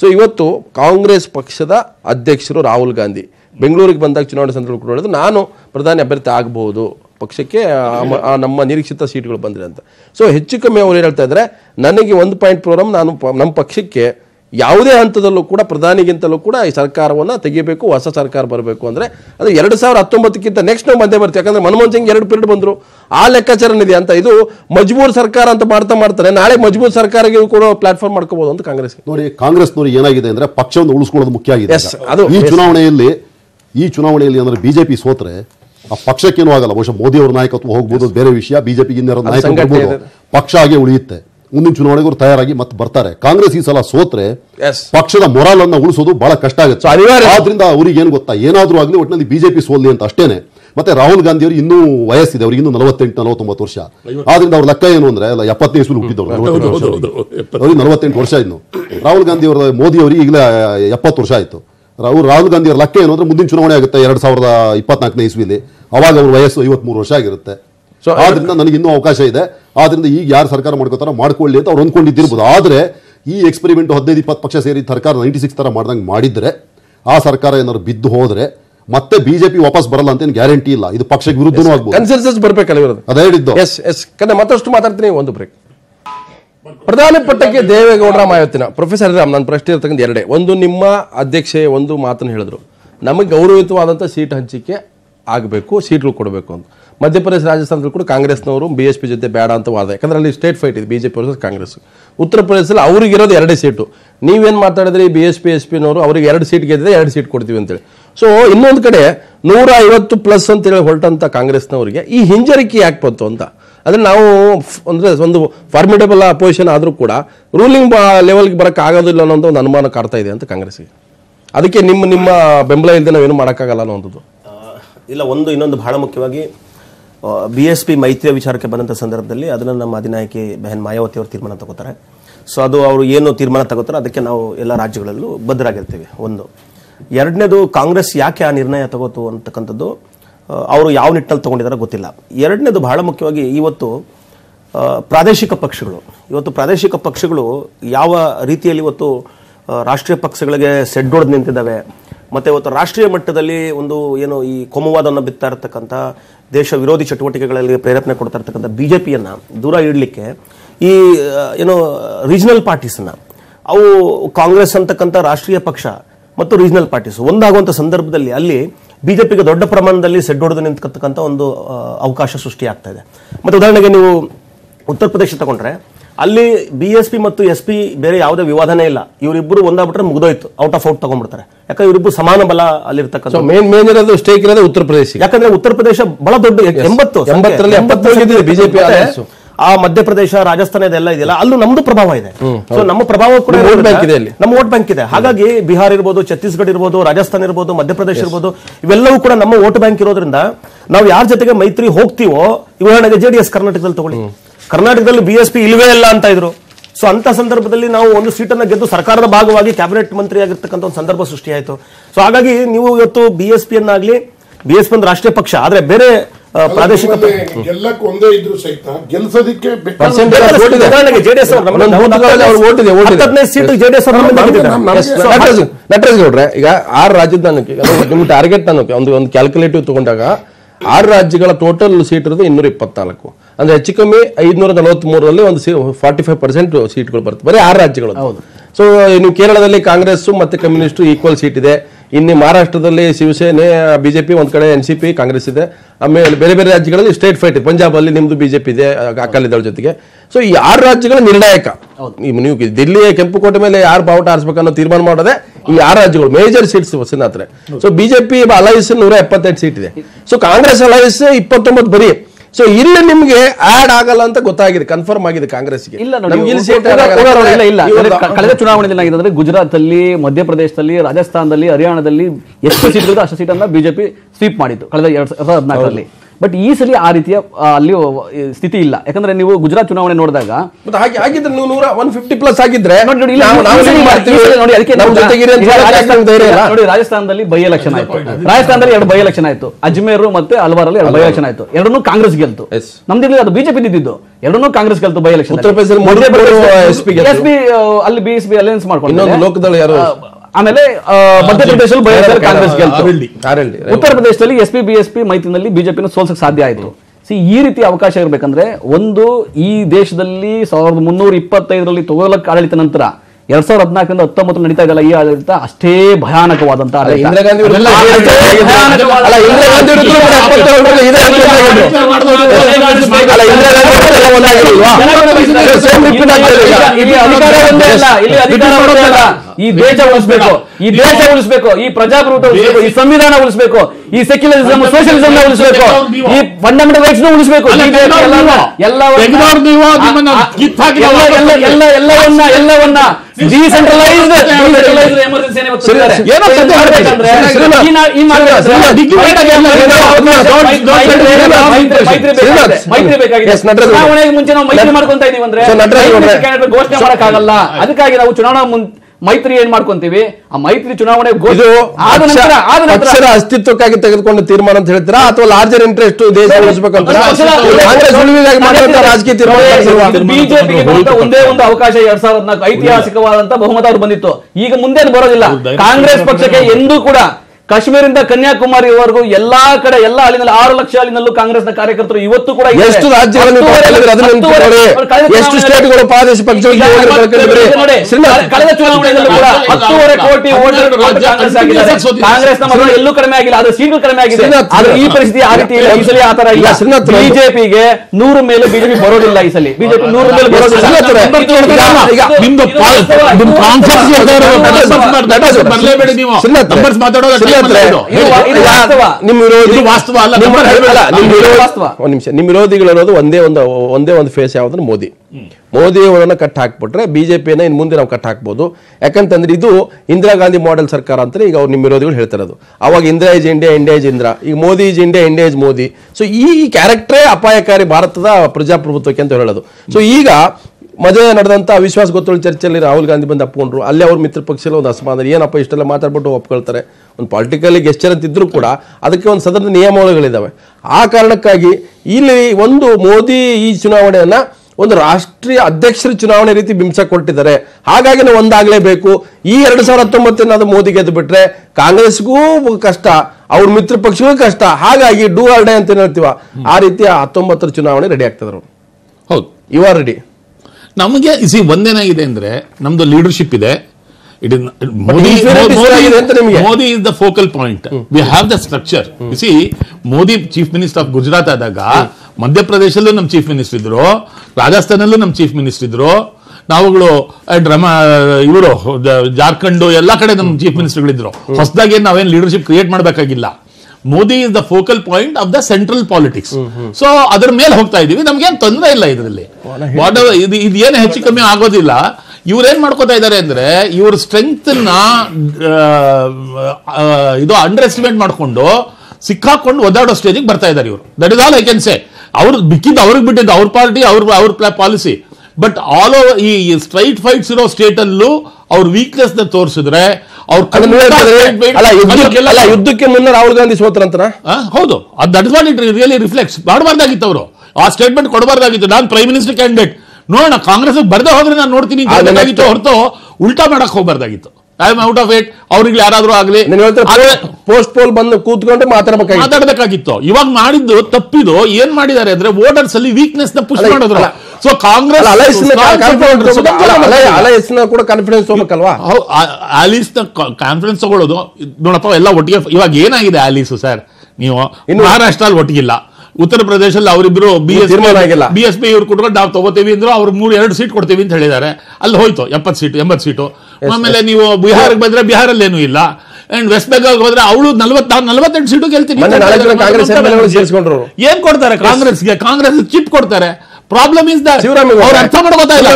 ಸೊ ಇವತ್ತು ಕಾಂಗ್ರೆಸ್ ಪಕ್ಷದ ಅಧ್ಯಕ್ಷರು ರಾಹುಲ್ ಗಾಂಧಿ ಬೆಂಗಳೂರಿಗೆ ಬಂದಾಗ ಚುನಾವಣಾ ಸಂದರ್ಭದಲ್ಲಿ ಕೂಡ ಹೇಳಿದ್ರು, ನಾನು ಪ್ರಧಾನಿ ಅಭ್ಯರ್ಥಿ ಆಗಬಹುದು, ಪಕ್ಷಕ್ಕೆ ನಮ್ಮ ನಿರೀಕ್ಷಿತ ಸೀಟ್ಗಳು ಬಂದಿದೆ ಅಂತ. ಸೊ ಹೆಚ್ಚು ಕಮ್ಮಿ ಅವ್ರು ಹೇಳ್ತಾ ಇದ್ದಾರೆ, ನನಗೆ 1 ಪಾಯಿಂಟ್ ಪ್ರೋಗ್ರಾಮ್, ನಾನು ನಮ್ಮ ಪಕ್ಷಕ್ಕೆ ಯಾವುದೇ ಹಂತದಲ್ಲೂ ಕೂಡ ಪ್ರಧಾನಿಗಿಂತಲೂ ಕೂಡ ಈ ಸರ್ಕಾರವನ್ನು ತೆಗಿಬೇಕು, ಹೊಸ ಸರ್ಕಾರ ಬರಬೇಕು. ಅಂದರೆ ಅದು 2019ಕ್ಕಿಂತ ನೆಕ್ಸ್ಟ್ ನಾವು ಬಂದೇ ಬರ್ತೀವಿ, ಯಾಕಂದ್ರೆ ಮನಮೋಹನ್ ಸಿಂಗ್ 2 ಪಿರಿಯಡ್ ಬಂದರು, ಆ ಲೆಕ್ಕಾಚಾರನಿದೆ ಅಂತ. ಇದು ಮಜಬೂರ್ ಸರ್ಕಾರ ಅಂತ ಮಾಡ್ತಾರೆ, ನಾಳೆ ಮಜಬೂರ್ ಸರ್ಕಾರಕ್ಕೆ ಕೂಡ ಪ್ಲಾಟ್ಫಾರ್ಮ್ ಮಾಡ್ಕೋಬಹುದು ಅಂತ ಕಾಂಗ್ರೆಸ್ ನೋಡಿ. ಕಾಂಗ್ರೆಸ್ನವ್ರು ಏನಾಗಿದೆ ಅಂದ್ರೆ ಪಕ್ಷವನ್ನು ಉಳಿಸ್ಕೊಳ್ಳೋದು ಮುಖ್ಯ ಆಗಿದೆ. ಅದು ಈ ಚುನಾವಣೆಯಲ್ಲಿ ಅಂದ್ರೆ ಬಿಜೆಪಿ ಸೋತ್ರೆ ಆ ಪಕ್ಷಕ್ಕೇನೂ ಆಗಲ್ಲ, ಬಹುಶಃ ಮೋದಿ ಅವರ ನಾಯಕತ್ವ ಹೋಗ್ಬೋದು, ಬೇರೆ ವಿಷಯ, ಬಿಜೆಪಿಗೆ ಇನ್ನೇರ ನಾಯಕತ್ವ, ಪಕ್ಷ ಹಾಗೆ ಉಳಿಯುತ್ತೆ, ಮುಂದಿನ ಚುನಾವಣೆಗೆ ಅವರು ತಯಾರಾಗಿ ಮತ್ತೆ ಬರ್ತಾರೆ. ಕಾಂಗ್ರೆಸ್ ಈ ಸಲ ಸೋತ್ರೆ ಪಕ್ಷದ ಮೊರಾಲ್ ಅನ್ನ ಉಳಿಸೋದು ಬಹಳ ಕಷ್ಟ ಆಗುತ್ತೆ. ಆದ್ರಿಂದ ಅವ್ರಿಗೆ ಏನು ಗೊತ್ತಾ, ಏನಾದ್ರೂ ಆಗಲಿ ಒಟ್ಟಿನಲ್ಲಿ ಬಿಜೆಪಿ ಸೋಲ್ಲಿ ಅಂತ ಅಷ್ಟೇನೆ. ಮತ್ತೆ ರಾಹುಲ್ ಗಾಂಧಿ ಅವರು ಇನ್ನೂ ವಯಸ್ಸಿದೆ, ಅವ್ರಿಗೆ ಇನ್ನೂ 48-49 ವರ್ಷ. ಆದ್ರಿಂದ ಅವ್ರ ಲೆಕ್ಕ ಏನು ಅಂದ್ರೆ 70ನೇ ಇಸ್ವಿಲಿ ಹುಟ್ಟಿದವರು, 48 ವರ್ಷ ಇನ್ನು. ರಾಹುಲ್ ಗಾಂಧಿ ಅವರ ಮೋದಿ ಅವರಿಗೆ ಈಗಲೇ 70 ವರ್ಷ ಆಯ್ತು. ರಾಹುಲ್ ಗಾಂಧಿ ಅವ್ರ ಲೆಕ್ಕ ಏನು ಅಂದ್ರೆ ಮುಂದಿನ ಚುನಾವಣೆ ಆಗುತ್ತೆ 2024ನೇ ಇಸ್ವಿಲಿ, ಅವಾಗ ಅವ್ರ ವಯಸ್ಸು 53 ವರ್ಷ ಆಗಿರುತ್ತೆ. ಸೊ ಆದ್ರಿಂದ ನನಗೆ ಇನ್ನೂ ಅವಕಾಶ ಇದೆ, ಆದ್ರಿಂದ ಈಗ ಯಾರು ಸರ್ಕಾರ ಮಾಡ್ಕೋತಾರ ಮಾಡ್ಕೊಳ್ಳಿ ಅಂತ ಅವ್ರು ಅಂದ್ಕೊಂಡಿದ್ದಿರ್ಬೋದು. ಆದರೆ ಈ ಎಕ್ಸ್ಪೆರಿಮೆಂಟ್ 15-20 ಪಕ್ಷ ಸೇರಿ ಸರ್ಕಾರ 96 ಥರ ಮಾಡ್ದಂಗೆ ಮಾಡಿದರೆ, ಆ ಸರ್ಕಾರ ಏನಾದ್ರು ಬಿದ್ದು ಹೋದರೆ ಮತ್ತೆ ಬಿಜೆಪಿ ವಾಪಸ್ ಬರಲ್ಲ ಅಂತ ಏನು ಗ್ಯಾರಂಟಿ ಇಲ್ಲ. ಇದು ಪಕ್ಷಕ್ಕೆ ವಿರುದ್ಧನೂ ಆಗ್ಬೋದು, ಕನ್ಸೆನ್ಸಸ್ ಬರಬೇಕಲ್ಲ ಇವರು, ಅದೇ ಹೇಳಿದ್ದು. ಮತ್ತಷ್ಟು ಮಾತಾಡ್ತೀನಿ, ಒಂದು ಬ್ರೇಕ್. ಪ್ರಧಾನಿ ಪಟ್ಟಕ್ಕೆ ದೇವೇಗೌಡರ ಮಾಯಾವತಿನ ಪ್ರೊಫೆಸರ್ ರಾಮ್, ನಾನು ಪ್ರಶ್ನೆ ಇರ್ತಕ್ಕಂಥ ಎರಡೇ. ಒಂದು, ನಿಮ್ಮ ಅಧ್ಯಕ್ಷೆ ಒಂದು ಮಾತನ್ನು ಹೇಳಿದ್ರು, ನಮಗೆ ಗೌರವಯುತವಾದಂಥ ಸೀಟ್ ಹಂಚಿಕೆ ಆಗಬೇಕು, ಸೀಟ್ಗಳು ಕೊಡಬೇಕು ಅಂತ. ಮಧ್ಯಪ್ರದೇಶ, ರಾಜಸ್ಥಾನದಲ್ಲಿ ಕೂಡ ಕಾಂಗ್ರೆಸ್ನವರು ಬಿಎಸ್ಪಿ ಜೊತೆ ಬೇಡ ಅಂತ ವಾದ, ಯಾಕಂದ್ರೆ ಅಲ್ಲಿ ಸ್ಟೇಟ್ ಫೈಟ್ ಇದೆ, ಬಿಜೆಪಿ ವರ್ಸಸ್ ಕಾಂಗ್ರೆಸ್. ಉತ್ತರ ಪ್ರದೇಶದಲ್ಲಿ ಅವರಿಗಿರೋದು 2 ಸೀಟು, ನೀವೇನು ಮಾತಾಡಿದ್ರಿ ಬಿಎಸ್ಪಿ ಎಸ್ ಪಿನವರು ಅವ್ರಿಗೆ 2 ಸೀಟ್ ಗೆದ್ದರೆ 2 ಸೀಟ್ ಕೊಡ್ತೀವಿ ಅಂತೇಳಿ. ಸೊ ಇನ್ನೊಂದು ಕಡೆ 150+ ಅಂತೇಳಿ ಹೊರಟಂಥ ಕಾಂಗ್ರೆಸ್ನವರಿಗೆ ಈ ಹಿಂಜರಿಕೆ ಯಾಕೆ ಬಂತು ಅಂತ, ಅಂದರೆ ನಾವು ಅಂದರೆ ಒಂದು ಫಾರ್ಮಿಡೇಬಲ್ ಅಪೋಸಿಷನ್ ಆದರೂ ಕೂಡ ರೂಲಿಂಗ್ ಲೆವೆಲ್ಗೆ ಬರೋಕ್ಕಾಗೋದಿಲ್ಲ ಅನ್ನೋದು ಒಂದು ಅನುಮಾನ ಕಾಡ್ತಾ ಇದೆ ಅಂತ ಕಾಂಗ್ರೆಸ್ಸಿಗೆ. ಅದಕ್ಕೆ ನಿಮ್ಮ ನಿಮ್ಮ ಬೆಂಬಲ ಇಲ್ಲದೆ ನಾವೇನು ಮಾಡೋಕ್ಕಾಗಲ್ಲ ಅನ್ನೋವಂಥದ್ದು. ಇಲ್ಲ, ಇನ್ನೊಂದು ಬಹಳ ಮುಖ್ಯವಾಗಿ BSP ಮೈತ್ರಿಯ ವಿಚಾರಕ್ಕೆ ಬಂದಂಥ ಸಂದರ್ಭದಲ್ಲಿ ಅದನ್ನು ನಮ್ಮ ಅಧಿನಾಯಕಿ ಬೆಹನ್ ಮಾಯಾವತಿ ಅವರು ತೀರ್ಮಾನ ತಗೋತಾರೆ. ಸೊ ಅದು ಅವರು ಏನು ತೀರ್ಮಾನ ತಗೋತಾರೋ ಅದಕ್ಕೆ ನಾವು ಎಲ್ಲ ರಾಜ್ಯಗಳಲ್ಲೂ ಬದ್ಧರಾಗಿರ್ತೀವಿ. ಒಂದು, ಎರಡನೇದು, ಕಾಂಗ್ರೆಸ್ ಯಾಕೆ ಆ ನಿರ್ಣಯ ತಗೋತು ಅಂತಕ್ಕಂಥದ್ದು ಅವರು ಯಾವ ನಿಟ್ಟಿನಲ್ಲಿ ತೊಗೊಂಡಿದ್ದಾರೋ ಗೊತ್ತಿಲ್ಲ. ಎರಡನೇದು ಬಹಳ ಮುಖ್ಯವಾಗಿ, ಇವತ್ತು ಪ್ರಾದೇಶಿಕ ಪಕ್ಷಗಳು ಯಾವ ರೀತಿಯಲ್ಲಿ ಇವತ್ತು ರಾಷ್ಟ್ರೀಯ ಪಕ್ಷಗಳಿಗೆ ಸೆಡ್ಡೊಡೆದು ನಿಂತಿದ್ದಾವೆ, ಮತ್ತು ಇವತ್ತು ರಾಷ್ಟ್ರೀಯ ಮಟ್ಟದಲ್ಲಿ ಒಂದು ಏನು ಈ ಕೋಮುವಾದವನ್ನು ಬಿತ್ತಾ ಇರತಕ್ಕಂಥ ದೇಶ ವಿರೋಧಿ ಚಟುವಟಿಕೆಗಳಲ್ಲಿ ಪ್ರೇರೇಪಣೆ ಕೊಡ್ತಾ ಇರ್ತಕ್ಕಂಥ ಬಿಜೆಪಿಯನ್ನು ದೂರ ಇಡಲಿಕ್ಕೆ ಈ ಏನು ರೀಜನಲ್ ಪಾರ್ಟೀಸನ್ನು, ಅವು ಕಾಂಗ್ರೆಸ್ ಅಂತಕ್ಕಂಥ ರಾಷ್ಟ್ರೀಯ ಪಕ್ಷ ಮತ್ತು ರೀಜನಲ್ ಪಾರ್ಟೀಸ್ ಒಂದಾಗುವಂಥ ಸಂದರ್ಭದಲ್ಲಿ ಅಲ್ಲಿ ಬಿಜೆಪಿಗೆ ದೊಡ್ಡ ಪ್ರಮಾಣದಲ್ಲಿ ಸೆಡ್ಡೊಡೆದು ನಿಂತಕ್ಕಂಥ ಒಂದು ಅವಕಾಶ ಸೃಷ್ಟಿಯಾಗ್ತಾ ಇದೆ. ಮತ್ತು ಉದಾಹರಣೆಗೆ ನೀವು ಉತ್ತರ ಪ್ರದೇಶ ತಗೊಂಡ್ರೆ ಅಲ್ಲಿ BSP ಮತ್ತು SP ಬೇರೆ ಯಾವುದೇ ವಿವಾದನೇ ಇಲ್ಲ, ಇವರಿಬ್ಬರು ಒಂದಾಗ್ಬಿಟ್ರೆ ಮುಗಿದೋಯ್ತು, ಔಟ್ ಆಫ್ ಔಟ್ ತಗೊಂಡ್ಬಿಡ್ತಾರೆ. ಯಾಕಂದ್ರೆ ಇವರಿಬ್ಬರು ಸಮಾನ ಬಲ ಅಲ್ಲಿರ್ತಕ್ಕಂಥ ಮೇನ್ ಇರೋದು ಸ್ಟೇಕ್ ಇರೋದು ಉತ್ತರ ಪ್ರದೇಶ. ಯಾಕಂದ್ರೆ ಉತ್ತರ ಪ್ರದೇಶ ಬಹಳ ದೊಡ್ಡ 80 ಬಿಜೆಪಿ, ಆ ಮಧ್ಯಪ್ರದೇಶ, ರಾಜಸ್ಥಾನ ಇದೆಲ್ಲ ಇದೆಯಲ್ಲ, ಅಲ್ಲೂ ನಮ್ದು ಪ್ರಭಾವ ಇದೆ. ಸೊ ನಮ್ಮ ಪ್ರಭಾವ ಕೂಡ ನಮ್ಮ ವೋಟ್ ಬ್ಯಾಂಕ್ ಇದೆ. ಹಾಗಾಗಿ ಬಿಹಾರ್ ಇರ್ಬೋದು, ಛತ್ತೀಸ್ಗಢ ಇರ್ಬೋದು, ರಾಜಸ್ಥಾನ ಇರ್ಬೋದು, ಮಧ್ಯಪ್ರದೇಶ ಇರ್ಬೋದು, ಇವೆಲ್ಲವೂ ಕೂಡ ನಮ್ಮ ವೋಟ್ ಬ್ಯಾಂಕ್ ಇರೋದ್ರಿಂದ ನಾವು ಯಾರ ಜೊತೆಗೆ ಮೈತ್ರಿ ಹೋಗ್ತೀವೋ, ಉದಾಹರಣೆಗೆ JDS ಕರ್ನಾಟಕದಲ್ಲಿ ತಗೊಳ್ಳಿ, ಕರ್ನಾಟಕದಲ್ಲಿ BSP ಇಲ್ವೇ ಇಲ್ಲ ಅಂತ ಇದ್ರು. ಸೊ ಅಂತ ಸಂದರ್ಭದಲ್ಲಿ ನಾವು ಒಂದು ಸೀಟನ್ನು ಗೆದ್ದು ಸರ್ಕಾರದ ಭಾಗವಾಗಿ ಕ್ಯಾಬಿನೆಟ್ ಮಂತ್ರಿ ಆಗಿರ್ತಕ್ಕಂಥ ಒಂದು ಸಂದರ್ಭ ಸೃಷ್ಟಿಯಾಯಿತು. ಸೊ ಹಾಗಾಗಿ ನೀವು ಇವತ್ತು BSP ಅನ್ನಾಗಲಿ, BSP ಒಂದು ರಾಷ್ಟ್ರೀಯ ಪಕ್ಷ, ಆದರೆ ಬೇರೆ ಪ್ರಾದೇಶಿಕ ಎಲ್ಲಕ್ಕೂ ಒಂದೇ ಇದ್ರು ಸಹಿತ ಗೆಲ್ಸೋದಕ್ಕೆ ಜೆಡಿಎಸ್ ನಟರಾಜ್ ನೋಡ್ರೆ ಈಗ 6 ರಾಜ್ಯದ ನಿಮ್ಮ ಟಾರ್ಗೆಟ್ ಒಂದು ಕ್ಯಾಲ್ಕುಲೇಟಿವ್ ತಗೊಂಡಾಗ 6 ರಾಜ್ಯಗಳ ಟೋಟಲ್ ಸೀಟ್ ಇರೋದು 224 ಅಂದ್ರೆ ಹೆಚ್ಚು ಕಮ್ಮಿ 543ರಲ್ಲಿ ಒಂದು 45% ಸೀಟ್ಗಳು ಬರುತ್ತೆ ಬರೀ 6 ರಾಜ್ಯಗಳು. ಸೊ ಇನ್ನು ಕೇರಳದಲ್ಲಿ ಕಾಂಗ್ರೆಸ್ ಮತ್ತೆ ಕಮ್ಯುನಿಸ್ಟ್ ಈಕ್ವಲ್ ಸೀಟ್ ಇದೆ. ಇನ್ನು ಮಹಾರಾಷ್ಟ್ರದಲ್ಲಿ ಶಿವಸೇನೆ ಬಿಜೆಪಿ ಒಂದ್ ಕಡೆ, ಎನ್ಸಿಪಿ ಕಾಂಗ್ರೆಸ್ ಇದೆ. ಆಮೇಲೆ ಬೇರೆ ಬೇರೆ ರಾಜ್ಯಗಳಲ್ಲಿ ಸ್ಟೇಟ್ ಫೈಟ್ ಇದೆ. ಪಂಜಾಬ್ ಅಲ್ಲಿ ನಿಮ್ದು ಬಿಜೆಪಿ ಇದೆ ಅಕಾಲಿದಳ ಜೊತೆಗೆ. ಸೊ ಈ 6 ರಾಜ್ಯಗಳು ನಿರ್ಣಾಯಕ. ನೀವು ದಿಲ್ಲಿಯ ಕೆಂಪುಕೋಟೆ ಮೇಲೆ ಯಾರು ಬಾವುಟ ಆರಿಸಬೇಕನ್ನೋ ತೀರ್ಮಾನ ಮಾಡೋದೇ ಈ 6 ರಾಜ್ಯಗಳು ಮೇಜರ್ ಸೀಟ್ಸ್ ವಸಂತಾರೆ. ಸೊ ಬಿಜೆಪಿ ಅಲೈನ್ಸ್ 178 ಸೀಟ್ ಇದೆ. ಸೊ ಕಾಂಗ್ರೆಸ್ ಅಲೈನ್ಸ್ 29 ಬರೀ. ಸೊ ಇಲ್ಲಿ ನಿಮ್ಗೆ ಆಡ್ ಆಗಲ್ಲ ಅಂತ ಗೊತ್ತಾಗಿದೆ, ಕನ್ಫರ್ಮ್ ಆಗಿದೆ ಕಾಂಗ್ರೆಸ್ಗೆ. ಕಳೆದ ಚುನಾವಣೆಯಲ್ಲಿ ಏನಾಗಿದೆ, ಗುಜರಾತ್ ಅಲ್ಲಿ, ಮಧ್ಯಪ್ರದೇಶದಲ್ಲಿ, ರಾಜಸ್ಥಾನದಲ್ಲಿ, ಹರಿಯಾಣದಲ್ಲಿ ಎಷ್ಟು ಸೀಟ್ ಇರುತ್ತೋ ಅಷ್ಟು ಸೀಟ್ ಅನ್ನ ಬಿಜೆಪಿ ಸ್ವೀಪ್ ಮಾಡಿತ್ತು ಕಳೆದ 2014ರಲ್ಲಿ. ಬಟ್ ಈ ಸಲ ಆ ರೀತಿಯ ಅಲ್ಲಿ ಸ್ಥಿತಿ ಇಲ್ಲ. ಯಾಕಂದ್ರೆ ನೀವು ಗುಜರಾತ್ ಚುನಾವಣೆ ನೋಡಿದಾಗ ನೋಡಿ, ರಾಜಸ್ಥಾನದಲ್ಲಿ ಬೈ ಎಲೆಕ್ಷನ್ ಆಯ್ತು, ರಾಜಸ್ಥಾನದಲ್ಲಿ 2 ಬೈ ಎಲೆಕ್ಷನ್ ಆಯ್ತು, ಅಜ್ಮೇರ್ ಮತ್ತೆ ಅಲ್ವಾರಲ್ಲಿ 2 ಬೈ ಎಲೆಕ್ಷನ್ ಆಯ್ತು, 2 ಕಾಂಗ್ರೆಸ್ ಗೆಲ್ತು. ನಮ್ದಿಲ್ಲಿ ಅದು ಬಿಜೆಪಿ ಇದ್ದಿದ್ದು, 2 ಕಾಂಗ್ರೆಸ್ ಗೆಲ್ತು ಬೈ ಎಲೆಕ್ಷನ್. ಎಸ್ಪಿ ಅಲ್ಲಿ ಬಿಎಸ್ಪಿ ಅಲಯನ್ಸ್ ಮಾಡ್ಕೊಂಡು, ಆಮೇಲೆ ಮಧ್ಯಪ್ರದೇಶದಲ್ಲಿ ಬೈ ಎಲೆಕ್ಷನ್ ಕಾಂಗ್ರೆಸ್ ಗೆಲ್ತು, ಉತ್ತರ ಪ್ರದೇಶದಲ್ಲಿ ಎಸ್ಪಿ ಬಿಎಸ್ಪಿ ಮೈತ್ರಿನಲ್ಲಿ ಬಿಜೆಪಿನ ಸೋಲ್ಸಕ್ ಸಾಧ್ಯ ಆಯ್ತು. ಈ ರೀತಿ ಅವಕಾಶ ಇರಬೇಕಂದ್ರೆ ಒಂದು ಈ ದೇಶದಲ್ಲಿ 1325ರಲ್ಲಿ ತೊಗೋಲಕ್ ಆಡಳಿತ ನಂತರ 2014 ನಡೀತಾ ಇದೆಯಲ್ಲ ಈ ಆಡಳಿತ ಅಷ್ಟೇ ಭಯಾನಕವಾದಂತ ಆಡಳಿತ. ಈ ದೇಶ ಉಳಿಸಬೇಕು, ಈ ಪ್ರಜಾಪ್ರಭುತ್ವ ಉಳಿಸಬೇಕು, ಈ ಸಂವಿಧಾನ ಉಳಿಸಬೇಕು, ಈ ಸೆಕ್ಯುಲರಿಸಮ್ ಸೋಷಿಯಲಿಸಮ್ ಉಳಿಸಬೇಕು, ಈ ಫಂಡಮೆಂಟಲ್ ರೈಟ್ಸ್ ಉಳಿಸಬೇಕು. ಎಲ್ಲವನ್ನ ಚುನಾವಣೆಗೆ ಮುಂಚೆ ನಾವು ಮೈತ್ರಿ ಮಾಡ್ಕೊಂತ ಇದೀವಿ ಅಂದ್ರೆ ಘೋಷಣೆ ಮಾಡಕ್ಕಾಗಲ್ಲ. ಅದಕ್ಕಾಗಿ ನಾವು ಚುನಾವಣಾ ಮೈತ್ರಿ ಏನ್ ಮಾಡ್ಕೊಂತೀವಿ, ಆ ಮೈತ್ರಿ ಚುನಾವಣೆ ಪಕ್ಷದ ಅಸ್ತಿತ್ವಕ್ಕಾಗಿ ತೆಗೆದುಕೊಂಡು ತೀರ್ಮಾನ ಅಂತ ಹೇಳ್ತೀರಾ ಅಥವಾ ಲಾರ್ಜರ್ ಇಂಟ್ರೆಸ್ಟ್ ದೇಶ ಉಳಿಸಬೇಕಂತ ರಾಜಕೀಯ ತೀರ್ಮಾನ? ಬಿಜೆಪಿಗೆ ಒಂದೇ ಒಂದು ಅವಕಾಶ 2014 ಐತಿಹಾಸಿಕವಾದಂತ ಬಹುಮತ ಅವರು ಬಂದಿತ್ತು. ಈಗ ಮುಂದೆ ಬರೋದಿಲ್ಲ. ಕಾಂಗ್ರೆಸ್ ಪಕ್ಷಕ್ಕೆ ಎಂದೂ ಕೂಡ ಕಾಶ್ಮೀರದಿಂದ ಕನ್ಯಾಕುಮಾರಿವರೆಗೂ ಎಲ್ಲಾ ಕಡೆ, ಎಲ್ಲಾ ಹಳ್ಳಿನಲ್ಲಿ 6 ಲಕ್ಷ ಹಳ್ಳಿನಲ್ಲೂ ಕಾಂಗ್ರೆಸ್ನ ಕಾರ್ಯಕರ್ತರು ಇವತ್ತು ಕೂಡ ಎಷ್ಟು ರಾಜ್ಯಗಳಲ್ಲಿ ಕಳೆದ ಚುನಾವಣೆಯಲ್ಲೂ ಕೂಡ 10.25 ಕೋಟಿ ವೋಟರ್ ಕಾಂಗ್ರೆಸ್ ಆಗಿದ್ದಾರೆ. ಕಾಂಗ್ರೆಸ್ನ ಮತ ಎಲ್ಲೂ ಕಡಿಮೆ ಆಗಿಲ್ಲ, ಆದ್ರೆ ಸೀಟು ಕಡಿಮೆ ಆಗಿದೆ. ಆದ್ರೆ ಈ ಪರಿಸ್ಥಿತಿ ಆ ರೀತಿ ಇಲ್ಲ, ಈ ಸಲ ಆತರ ಇಲ್ಲ. ಬಿಜೆಪಿಗೆ 100 ಮೇಲೆ ಬಿಜೆಪಿ ಬರೋದಿಲ್ಲ. ಈ ಸಲ ಬಿಜೆಪಿ 100 ಮೇಲೆ ಬರೋದಿಲ್ಲ. ನಿಮ್ ವಿರೋಧಿಗಳಿರೋದು ಒಂದೇ ಒಂದು ಫೇಸ್ ಯಾವ್ದು? ಮೋದಿ ಅವರನ್ನ ಕಟ್ ಹಾಕ್ಬಿಟ್ರೆ ಬಿಜೆಪಿನ ಇನ್ ಮುಂದೆ ನಾವು ಕಟ್ ಹಾಕ್ಬೋದು. ಯಾಕಂತಂದ್ರೆ ಇದು ಇಂದಿರಾ ಗಾಂಧಿ ಮಾಡೆಲ್ ಸರ್ಕಾರ ಅಂತಾನೆ ಈಗ ಅವ್ರು ನಿಮ್ ವಿರೋಧಿಗಳು ಹೇಳ್ತಿರೋದು. ಅವಾಗ Indira is India, India is Indira. ಈಗ Modi is India, India is Modi. So ಈ ಕ್ಯಾರೆಕ್ಟರೇ ಅಪಾಯಕಾರಿ ಭಾರತದ ಪ್ರಜಾಪ್ರಭುತ್ವಕ್ಕೆ ಅಂತ ಹೇಳೋದು. ಸೊ ಈಗ ಮದುವೆ ನಡೆದಂತ ಅವಿಶ್ವಾಸ ಗೊತ್ತುವಳಿ ಚರ್ಚೆಯಲ್ಲಿ ರಾಹುಲ್ ಗಾಂಧಿ ಬಂದು ಅಪ್ಕೊಂಡ್ರು. ಅಲ್ಲೇ ಅವ್ರ ಮಿತ್ರ ಪಕ್ಷದಲ್ಲಿ ಒಂದು ಅಸಮಾಧಾನ, ಏನಪ್ಪ ಇಷ್ಟೆಲ್ಲ ಮಾತಾಡ್ಬಿಟ್ಟು ಒಪ್ಕೊಳ್ತಾರೆ. ಒಂದು ಪೊಲಿಟಿಕಲಿ ಗೆಸ್ಚರ್ ಅಂತ ಇದ್ರೂ ಕೂಡ ಅದಕ್ಕೆ ಒಂದು ಸದನದ ನಿಯಮಾವಳಿಗಳಿದ್ದಾವೆ. ಆ ಕಾರಣಕ್ಕಾಗಿ ಇಲ್ಲಿ ಒಂದು ಮೋದಿ ಈ ಚುನಾವಣೆಯನ್ನ ಒಂದು ರಾಷ್ಟ್ರೀಯ ಅಧ್ಯಕ್ಷರ ಚುನಾವಣೆ ರೀತಿ ಬಿಂಬಿಸಕ್ಕೆ ಕೊಟ್ಟಿದ್ದಾರೆ. ಹಾಗಾಗಿ ನಾವು ಒಂದಾಗಲೇಬೇಕು. ಈ 2019 ಮೋದಿ ಗೆದ್ದು ಬಿಟ್ರೆ ಕಾಂಗ್ರೆಸ್ಗೂ ಕಷ್ಟ, ಅವ್ರ ಮಿತ್ರ ಪಕ್ಷಗೂ ಕಷ್ಟ. ಹಾಗಾಗಿ ಡೂ ಆರ್ ಡೇ ಅಂತ ಹೇಳ್ತೀವ, ಆ ರೀತಿ 19 ಚುನಾವಣೆ ರೆಡಿ ಆಗ್ತದ. ಹೌದು, ಯು ಆರ್ ರೆಡಿ. ನಮಗೆ ಒಂದೇನಾಗಿದೆ ಅಂದ್ರೆ ನಮ್ದು ಲೀಡರ್ಶಿಪ್ ಇದೆ. It is Modi is the focal point. We have the structure. You see, Modi chief minister of Gujarat ಆದಾಗ ಮಧ್ಯಪ್ರದೇಶಲ್ಲೂ ನಮ್ಮ ಚೀಫ್ ಮಿನಿಸ್ಟರ್ ಇದ್ರು, ರಾಜಸ್ಥಾನಲ್ಲೂ ನಮ್ಮ ಚೀಫ್ ಮಿನಿಸ್ಟರ್ ಇದ್ರು, ನಾವುಗಳು ಇವರು ಜಾರ್ಖಂಡ್ ಎಲ್ಲ ಕಡೆ ನಮ್ಮ ಚೀಫ್ ಮಿನಿಸ್ಟರ್ಗಳಿದ್ರು. ಹೊಸದಾಗಿ ನಾವೇನು ಲೀಡರ್ಶಿಪ್ ಕ್ರಿಯೇಟ್ ಮಾಡಬೇಕಾಗಿಲ್ಲ. Modi is the focal point of the central politics. So ಅದ್ರ ಮೇಲೆ ಹೋಗ್ತಾ ಇದೀವಿ, ನಮ್ಗೇನು ತೊಂದರೆ ಇಲ್ಲ ಇದರಲ್ಲಿ. ಇದೇನು ಹೆಚ್ಚು ಕಮ್ಮಿ ಆಗೋದಿಲ್ಲ. ಇವ್ರೇನ್ ಮಾಡ್ಕೋತಾ ಇದ್ದಾರೆ ಅಂದ್ರೆ ಇವ್ರ ಸ್ಟ್ರೆಂತ್ ನ ಇದು ಅಂಡರ್ ಎಸ್ಟಿಮೇಟ್ ಮಾಡಿಕೊಂಡು ಸಿಕ್ಕಾಕೊಂಡು ಒದ್ದಾಡೋ ಸ್ಟೇಜಿಗೆ ಬರ್ತಾ ಇದ್ದಾರೆ ಇವರು. That is all I can say. ಅವ್ರು ಬಿಕ್ಕಿದ್ದು ಅವ್ರಿಗೆ ಬಿಟ್ಟಿದ್ದು ಅವ್ರ ಪಾರ್ಟಿ, ಅವ್ರ ಪಾಲಿಸಿ. ಬಟ್ ಆಲ್ ಓವರ್ ಈ ಸ್ಟ್ರೈಟ್ ಫೈಟ್ಸ್ ಇರೋ ಸ್ಟೇಟ್ ಅಲ್ಲೂ ಅವ್ರ ವೀಕ್ನೆಸ್ ನ ತೋರಿಸಿದ್ರೆ ಅವ್ರ ಯುದ್ಧಕ್ಕೆ ಮುನ್ನ ರಾಹುಲ್ ಗಾಂಧಿ ಸೋತ್ರ ಅಂತ ಹೌದು that is what it really reflects. ಮಾಡಬಾರ್ದಾಗಿತ್ತು ಅವರು ಆ ಸ್ಟೇಟ್ಮೆಂಟ್ ಕೊಡಬಾರ್ದಾಗಿತ್ತು. ನಾನು ಪ್ರೈಮ್ ಮಿನಿಸ್ಟರ್ ಕ್ಯಾಂಡಿಡೇಟ್ ನೋಡೋಣ ಕಾಂಗ್ರೆಸ್ ಬರ್ದೇ ಹೋದ್ರೆ ನಾನು ನೋಡ್ತೀನಿ ಹೊರತು ಉಲ್ಟಾ ಮಾಡಕ್ ಹೋಗ್ಬಾರ್ದಾಗಿತ್ತು. ಐಮ್ ಔಟ್ ಆಫ್ ಇಟ್ ಅವ್ರಿಗೆ ಯಾರಾದ್ರೂ ಆಗಲಿ ಪೋಸ್ಟ್ ಪೋಲ್ ಬಂದು ಕೂತ್ಕೊಂಡು ಮಾತಾಡಬೇಕಾಗಿತ್ತು. ಇವಾಗ ಮಾಡಿದ್ದು ತಪ್ಪಿದು ಏನ್ ಮಾಡಿದ್ದಾರೆ ಅಂದ್ರೆ ವೋಟರ್ಸ್ ಅಲ್ಲಿ ವೀಕ್ನೆಸ್ ನ ಪುಷ್ ಮಾಡೋದ್ರ. ಸೊ ಕಾಂಗ್ರೆಸ್ ಅಲೈಯನ್ಸ್ ನ ಕಾನ್ಫಿಡೆನ್ಸ್ ತಗೊಳ್ಳೋದು ನೋಡಪ್ಪ ಎಲ್ಲ ಒಟ್ಟಿಗೆ. ಇವಾಗ ಏನಾಗಿದೆ ಅಲೈಯನ್ಸ್ ಸರ್, ನೀವು ಮಹಾರಾಷ್ಟ್ರಲ್ಲಿ ಒಟ್ಟಿಗಿಲ್ಲ, ಉತ್ತರ ಪ್ರದೇಶದಲ್ಲಿ ಅವರಿಬ್ರು ಬಿಎಸ್ಪಿ ಇವ್ರು ಕುಟ್ಕೊಂಡು ನಾವು ತಗೋತೀವಿ ಅಂದ್ರೆ ಅವ್ರು 2 ಸೀಟ್ ಕೊಡ್ತೀವಿ ಅಂತ ಹೇಳಿದ್ದಾರೆ. ಅಲ್ಲಿ ಹೋಯ್ತು 70 ಸೀಟು 80 ಸೀಟು. ಆಮೇಲೆ ನೀವು ಬಿಹಾರಕ್ಕೆ ಬಂದ್ರೆ ಬಿಹಾರಲ್ಲಿ ಏನು ಇಲ್ಲ. ಅಂಡ್ ವೆಸ್ಟ್ ಬೆಂಗಾಲ್ ಹೋದ್ರೆ ಅವಳು 48 ಸೀಟು ಗೆಲ್ತೀನಿ. ಏನ್ ಕೊಡ್ತಾರೆ ಕಾಂಗ್ರೆಸ್ಗೆ? ಕಾಂಗ್ರೆಸ್ ಚಿಪ್ ಕೊಡ್ತಾರೆ. ಪ್ರಾಬ್ಲಮ್ ಇಸ್ ದಟ್ ಅವ್ರು ಅರ್ಥ ಮಾಡ್ಕೋತಾ ಇಲ್ಲ.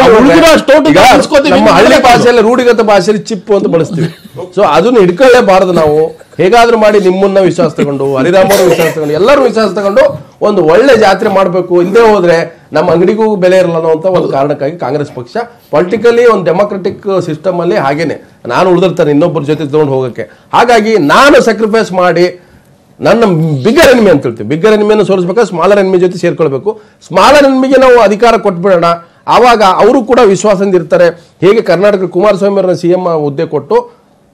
ಹಳ್ಳಿ ಭಾಷೆಯಲ್ಲಿ ರೂಢಿಗತ ಭಾಷೆಯಲ್ಲಿ ಚಿಪ್ ಅಂತ ಬಳಸ್ತೀವಿ. ಸೊ ಅದನ್ನ ಹಿಡ್ಕೊಳ್ಳೇಬಾರದು ನಾವು. ಹೇಗಾದ್ರೂ ಮಾಡಿ ನಿಮ್ಮನ್ನ ವಿಶ್ವಾಸ ತಗೊಂಡು ಹರಿರಾಮರ ವಿಶ್ವಾಸ ತಗೊಂಡು ಎಲ್ಲರೂ ವಿಶ್ವಾಸ ತಗೊಂಡು ಒಂದು ಒಳ್ಳೆ ಜಾತ್ರೆ ಮಾಡಬೇಕು. ಇಲ್ಲದೆ ಹೋದ್ರೆ ನಮ್ಮ ಅಂಗಡಿಗೂ ಬೆಲೆ ಇರಲ್ಲ ಅನ್ನೋಂಥ ಒಂದು ಕಾರಣಕ್ಕಾಗಿ ಕಾಂಗ್ರೆಸ್ ಪಕ್ಷ ಪೊಲಿಟಿಕಲಿ ಒಂದು ಡೆಮೊಕ್ರೆಟಿಕ್ ಸಿಸ್ಟಮ್ ಅಲ್ಲಿ ಹಾಗೇನೆ ನಾನು ಉಳಿದಿರ್ತಾನೆ ಇನ್ನೊಬ್ಬರ ಜೊತೆ ತಗೊಂಡು ಹೋಗಕ್ಕೆ. ಹಾಗಾಗಿ ನಾನು ಸ್ಯಾಕ್ರಿಫೈಸ್ ಮಾಡಿ ನನ್ನ ಬಿಗ್ಗರ್ ಎನಿಮಿ ಅಂತ ಹೇಳ್ತೀವಿ, ಬಿಗ್ಗರ್ ಎನಿಮಿಯನ್ನು ಸೋಲಿಸ್ಬೇಕಾದ್ರೆ ಸ್ಮಾಲರ್ ಎನಿಮಿ ಜೊತೆ ಸೇರ್ಕೊಳ್ಬೇಕು. ಸ್ಮಾಲರ್ ಎನಿಮಿಗೆ ನಾವು ಅಧಿಕಾರ ಕೊಟ್ಬಿಡೋಣ. ಆವಾಗ ಅವರು ಕೂಡ ವಿಶ್ವಾಸದಿಂದ ಇರ್ತಾರೆ. ಹೇಗೆ ಕರ್ನಾಟಕ ಕುಮಾರಸ್ವಾಮಿ ಅವರನ್ನ ಸಿಎಂ ಹುದ್ದೆ ಕೊಟ್ಟು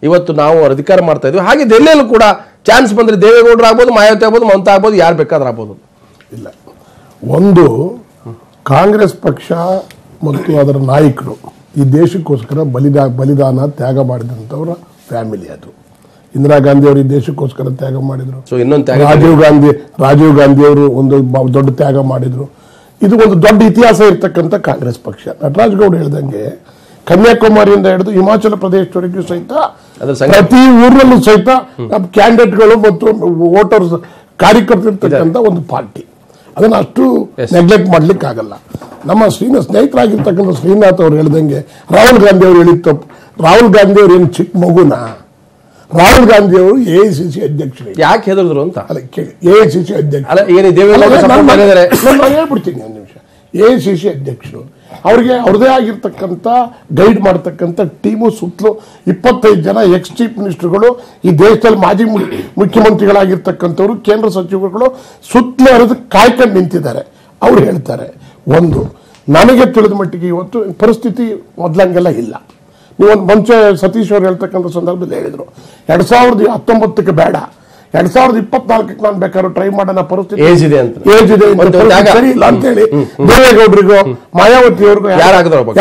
ಇವತ್ತು ನಾವು ಅಧಿಕಾರ ಮಾಡ್ತಾ ಇದ್ವಿ, ಹಾಗೆ ದೆಹಲಿಯಲ್ಲೂ ಕೂಡ ಚಾನ್ಸ್ ಬಂದರೆ ದೇವೇಗೌಡರು ಆಗ್ಬೋದು, ಮಾಯಾವತಿ ಆಗ್ಬೋದು, ಮಮತಾ ಆಗ್ಬೋದು, ಯಾರು ಬೇಕಾದ್ರೂ ಆಗ್ಬೋದು. ಇಲ್ಲ, ಒಂದು ಕಾಂಗ್ರೆಸ್ ಪಕ್ಷ ಮತ್ತು ಅದರ ನಾಯಕರು ಈ ದೇಶಕ್ಕೋಸ್ಕರ ಬಲಿದಾನ ತ್ಯಾಗ ಮಾಡಿದಂಥವರ ಫ್ಯಾಮಿಲಿ ಅದು. ಇಂದಿರಾ ಗಾಂಧಿ ಅವರು ಈ ದೇಶಕ್ಕೋಸ್ಕರ ತ್ಯಾಗ ಮಾಡಿದ್ರು. ರಾಜೀವ್ ಗಾಂಧಿ ಅವರು ಒಂದು ದೊಡ್ಡ ತ್ಯಾಗ ಮಾಡಿದ್ರು. ಇದು ಒಂದು ದೊಡ್ಡ ಇತಿಹಾಸ ಇರ್ತಕ್ಕಂಥ ಕಾಂಗ್ರೆಸ್ ಪಕ್ಷ. ನಟರಾಜಗೌಡ ಹೇಳ್ದಂಗೆ ಕನ್ಯಾಕುಮಾರಿಯಿಂದ ಹಿಡಿದು ಹಿಮಾಚಲ ಪ್ರದೇಶದವರೆಗೂ ಸಹಿತ ಪ್ರತಿ ಊರಲ್ಲೂ ಸಹಿತ ನಮ್ಮ ಕ್ಯಾಂಡಿಡೇಟ್ಗಳು ಮತ್ತು ವೋಟರ್ಸ್ ಕಾರ್ಯಕರ್ತರಿರ್ತಕ್ಕಂಥ ಒಂದು ಪಾರ್ಟಿ. ಅದನ್ನು ಅಷ್ಟು ನೆಗ್ಲೆಕ್ಟ್ ಮಾಡ್ಲಿಕ್ಕೆ ಆಗಲ್ಲ. ನಮ್ಮ ಸ್ನೇಹಿತರಾಗಿರ್ತಕ್ಕಂಥ ಶ್ರೀನಾಥ್ ಅವರು ಹೇಳ್ದಂಗೆ ರಾಹುಲ್ ಗಾಂಧಿ ಅವರು ಹೇಳಿದ ತಪ್ಪು. ರಾಹುಲ್ ಗಾಂಧಿ ಅವರು ಏನು ಚಿಕ್ಕ ಮಗುನ? ರಾಹುಲ್ ಗಾಂಧಿ ಅವರು ಎಐಸಿಸಿ ಅಧ್ಯಕ್ಷರು. ಯಾಕೆ ಹೇಳಿದ್ರು ಅಂತ ಅಲ್ಲ ಕೇಳಿ. ಎಐಸಿಸಿ ಅಧ್ಯಕ್ಷರು ಹೇಳ್ಬಿಡ್ತೀನಿ, ಒಂದು ನಿಮಿಷ. ಎಐಸಿಸಿ ಅಧ್ಯಕ್ಷರು ಅವ್ರಿಗೆ ಅವ್ರದೇ ಆಗಿರ್ತಕ್ಕಂಥ ಗೈಡ್ ಮಾಡ್ತಕ್ಕಂಥ ಟೀಮು ಸುತ್ತಲೂ 25 ಜನ ಎಕ್ಸ್ ಚೀಫ್ ಮಿನಿಸ್ಟರ್ಗಳು, ಈ ದೇಶದಲ್ಲಿ ಮಾಜಿ ಮುಖ್ಯಮಂತ್ರಿಗಳಾಗಿರ್ತಕ್ಕಂಥವ್ರು, ಕೇಂದ್ರ ಸಚಿವರುಗಳು ಸುತ್ತಲೂ ಅವ್ರದ್ದು ಕಾಯ್ಕೊಂಡು ನಿಂತಿದ್ದಾರೆ. ಅವ್ರು ಹೇಳ್ತಾರೆ, ಒಂದು ನನಗೆ ತಿಳಿದ ಮಟ್ಟಿಗೆ ಇವತ್ತು ಪರಿಸ್ಥಿತಿ ಮೊದಲಂಗೆಲ್ಲ ಇಲ್ಲ. ನೀವೊಂದು ಮುಂಚೆ ಸತೀಶ್ ಅವರು ಹೇಳ್ತಕ್ಕಂಥ ಸಂದರ್ಭದಲ್ಲಿ ಹೇಳಿದರು 2019ಕ್ಕೆ ಬೇಡ, 2024ಕ್ಕೆ ನಾನು ಬೇಕಾದ್ರೂ ಟ್ರೈ ಮಾಡೋಣ, ಪರಿಸ್ಥಿತಿ ಸರಿ ಇಲ್ಲ ಅಂತೇಳಿ ದೇವೇಗೌಡರಿಗೂ ಮಾಯಾವತಿಯವರಿಗೂ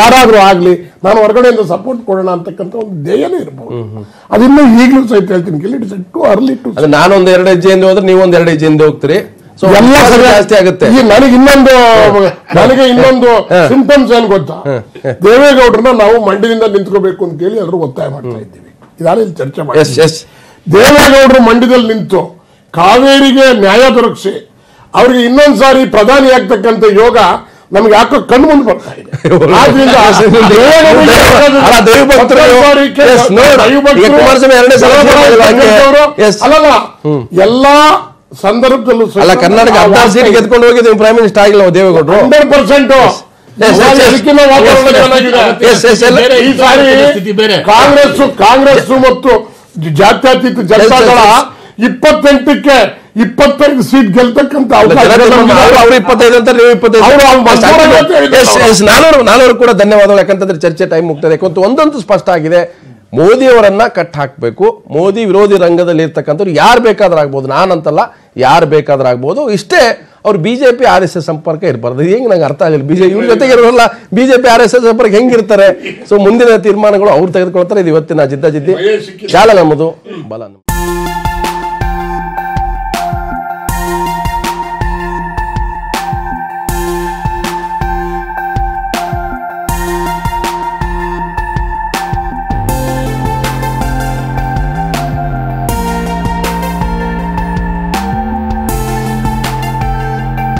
ಯಾರಾದ್ರೂ ಆಗಲಿ ನಾನು ಹೊರಗಡೆಯಿಂದ ಸಪೋರ್ಟ್ ಕೊಡೋಣ ಅಂತಕ್ಕಂಥ ಒಂದು ಧ್ಯೇಯನೇ ಇರಬಹುದು. ಅದಿನ್ನೂ ಈಗಲೂ ಸಹಿತ ಹೇಳ್ತೀನಿ, ಟು ಅರ್ಲಿ ಟು. ನಾನೊಂದು 2 ಹೆಜ್ಜೆಯಿಂದ ಹೋದ್ರೆ ನೀವೊಂದು 2 ಹೆಜ್ಜೆಯಿಂದ ಹೋಗ್ತೀರಿ. ನನಗೆ ಇನ್ನೊಂದು ಸಿಂಪ್ಟಮ್ಸ್ ಏನ್ ಗೊತ್ತಾ? ದೇವೇಗೌಡರನ್ನ ನಾವು ಮಂಡ್ಯದಿಂದ ನಿಂತ್ಕೋಬೇಕು ಅಂತೇಳಿ ಎಲ್ಲರೂ ಒತ್ತಾಯ ಮಾಡ್ತಾ ಇದ್ದೀವಿ. ಇದಾರಲ್ಲಿ ಚರ್ಚೆ ಮಾಡಿ ದೇವೇಗೌಡರು ಮಂಡ್ಯದಲ್ಲಿ ನಿಂತು ಕಾವೇರಿಗೆ ನ್ಯಾಯ ದೊರಕಿಸಿ ಅವ್ರಿಗೆ ಇನ್ನೊಂದ್ಸಾರಿ ಪ್ರಧಾನಿ ಆಗ್ತಕ್ಕಂಥ ಯೋಗ ನಮ್ಗೆ ಯಾಕೋ ಕಣ್ಣು ಮುಂದೆ ಬರ್ತಾ ಇದೆ. ಅಲ್ಲಲ್ಲ, ಎಲ್ಲಾ ಸಂದರ್ಭದಲ್ಲೂ ಅಲ್ಲ, ಕರ್ನಾಟಕ 16 ಸೀಟ್ ಗೆದ್ಕೊಂಡು ಹೋಗಿದ್ದೀವಿ, ಪ್ರೈಮ್ ಮಿನಿಸ್ಟರ್ ಆಗಿಲ್ಲ ದೇವೇಗೌಡರು 100%. ಕಾಂಗ್ರೆಸ್ ಮತ್ತು ಜಾತ್ಯತೀತ ಜನತಾ ದಳ 28ಕ್ಕೆ 25 ಸೀಟ್ ಗೆಲ್ತಕ್ಕಂಥ ನಾಲ್ವರು ಕೂಡ ಧನ್ಯವಾದಗಳು. ಯಾಕಂತಂದ್ರೆ ಚರ್ಚೆ ಟೈಮ್ ಮುಗ್ತದೆ. ಯಾಕಂತೂ ಒಂದಂತೂ ಸ್ಪಷ್ಟ ಆಗಿದೆ, ಮೋದಿಯವರನ್ನ ಕಟ್ ಹಾಕಬೇಕು. ಮೋದಿ ವಿರೋಧಿ ರಂಗದಲ್ಲಿ ಇರ್ತಕ್ಕಂಥವ್ರು ಯಾರು ಬೇಕಾದ್ರೂ ಆಗ್ಬೋದು, ನಾನಂತಲ್ಲ, ಯಾರು ಬೇಕಾದ್ರೂ ಆಗ್ಬೋದು. ಇಷ್ಟೇ ಅವ್ರು ಬಿಜೆಪಿ RSS ಸಂಪರ್ಕ ಇರಬಾರ್ದು. ಹೆಂಗೆ ನಂಗೆ ಅರ್ಥ ಆಗಲಿಲ್ಲ. ಇವ್ರ ಜೊತೆಗೆ ಇರೋಲ್ಲ, ಬಿಜೆಪಿ RSS ಸಂಪರ್ಕ ಹೆಂಗಿರ್ತಾರೆ? ಸೊ ಮುಂದಿನ ತೀರ್ಮಾನಗಳು ಅವ್ರು ತೆಗೆದುಕೊಳ್ತಾರೆ. ಇದು ಇವತ್ತಿನ ಜಿದ್ದಾಜಿದ್ದಿ ಜಾಲ ನಮ್ಮದು, ಬಲ ನಮ್ಮದು.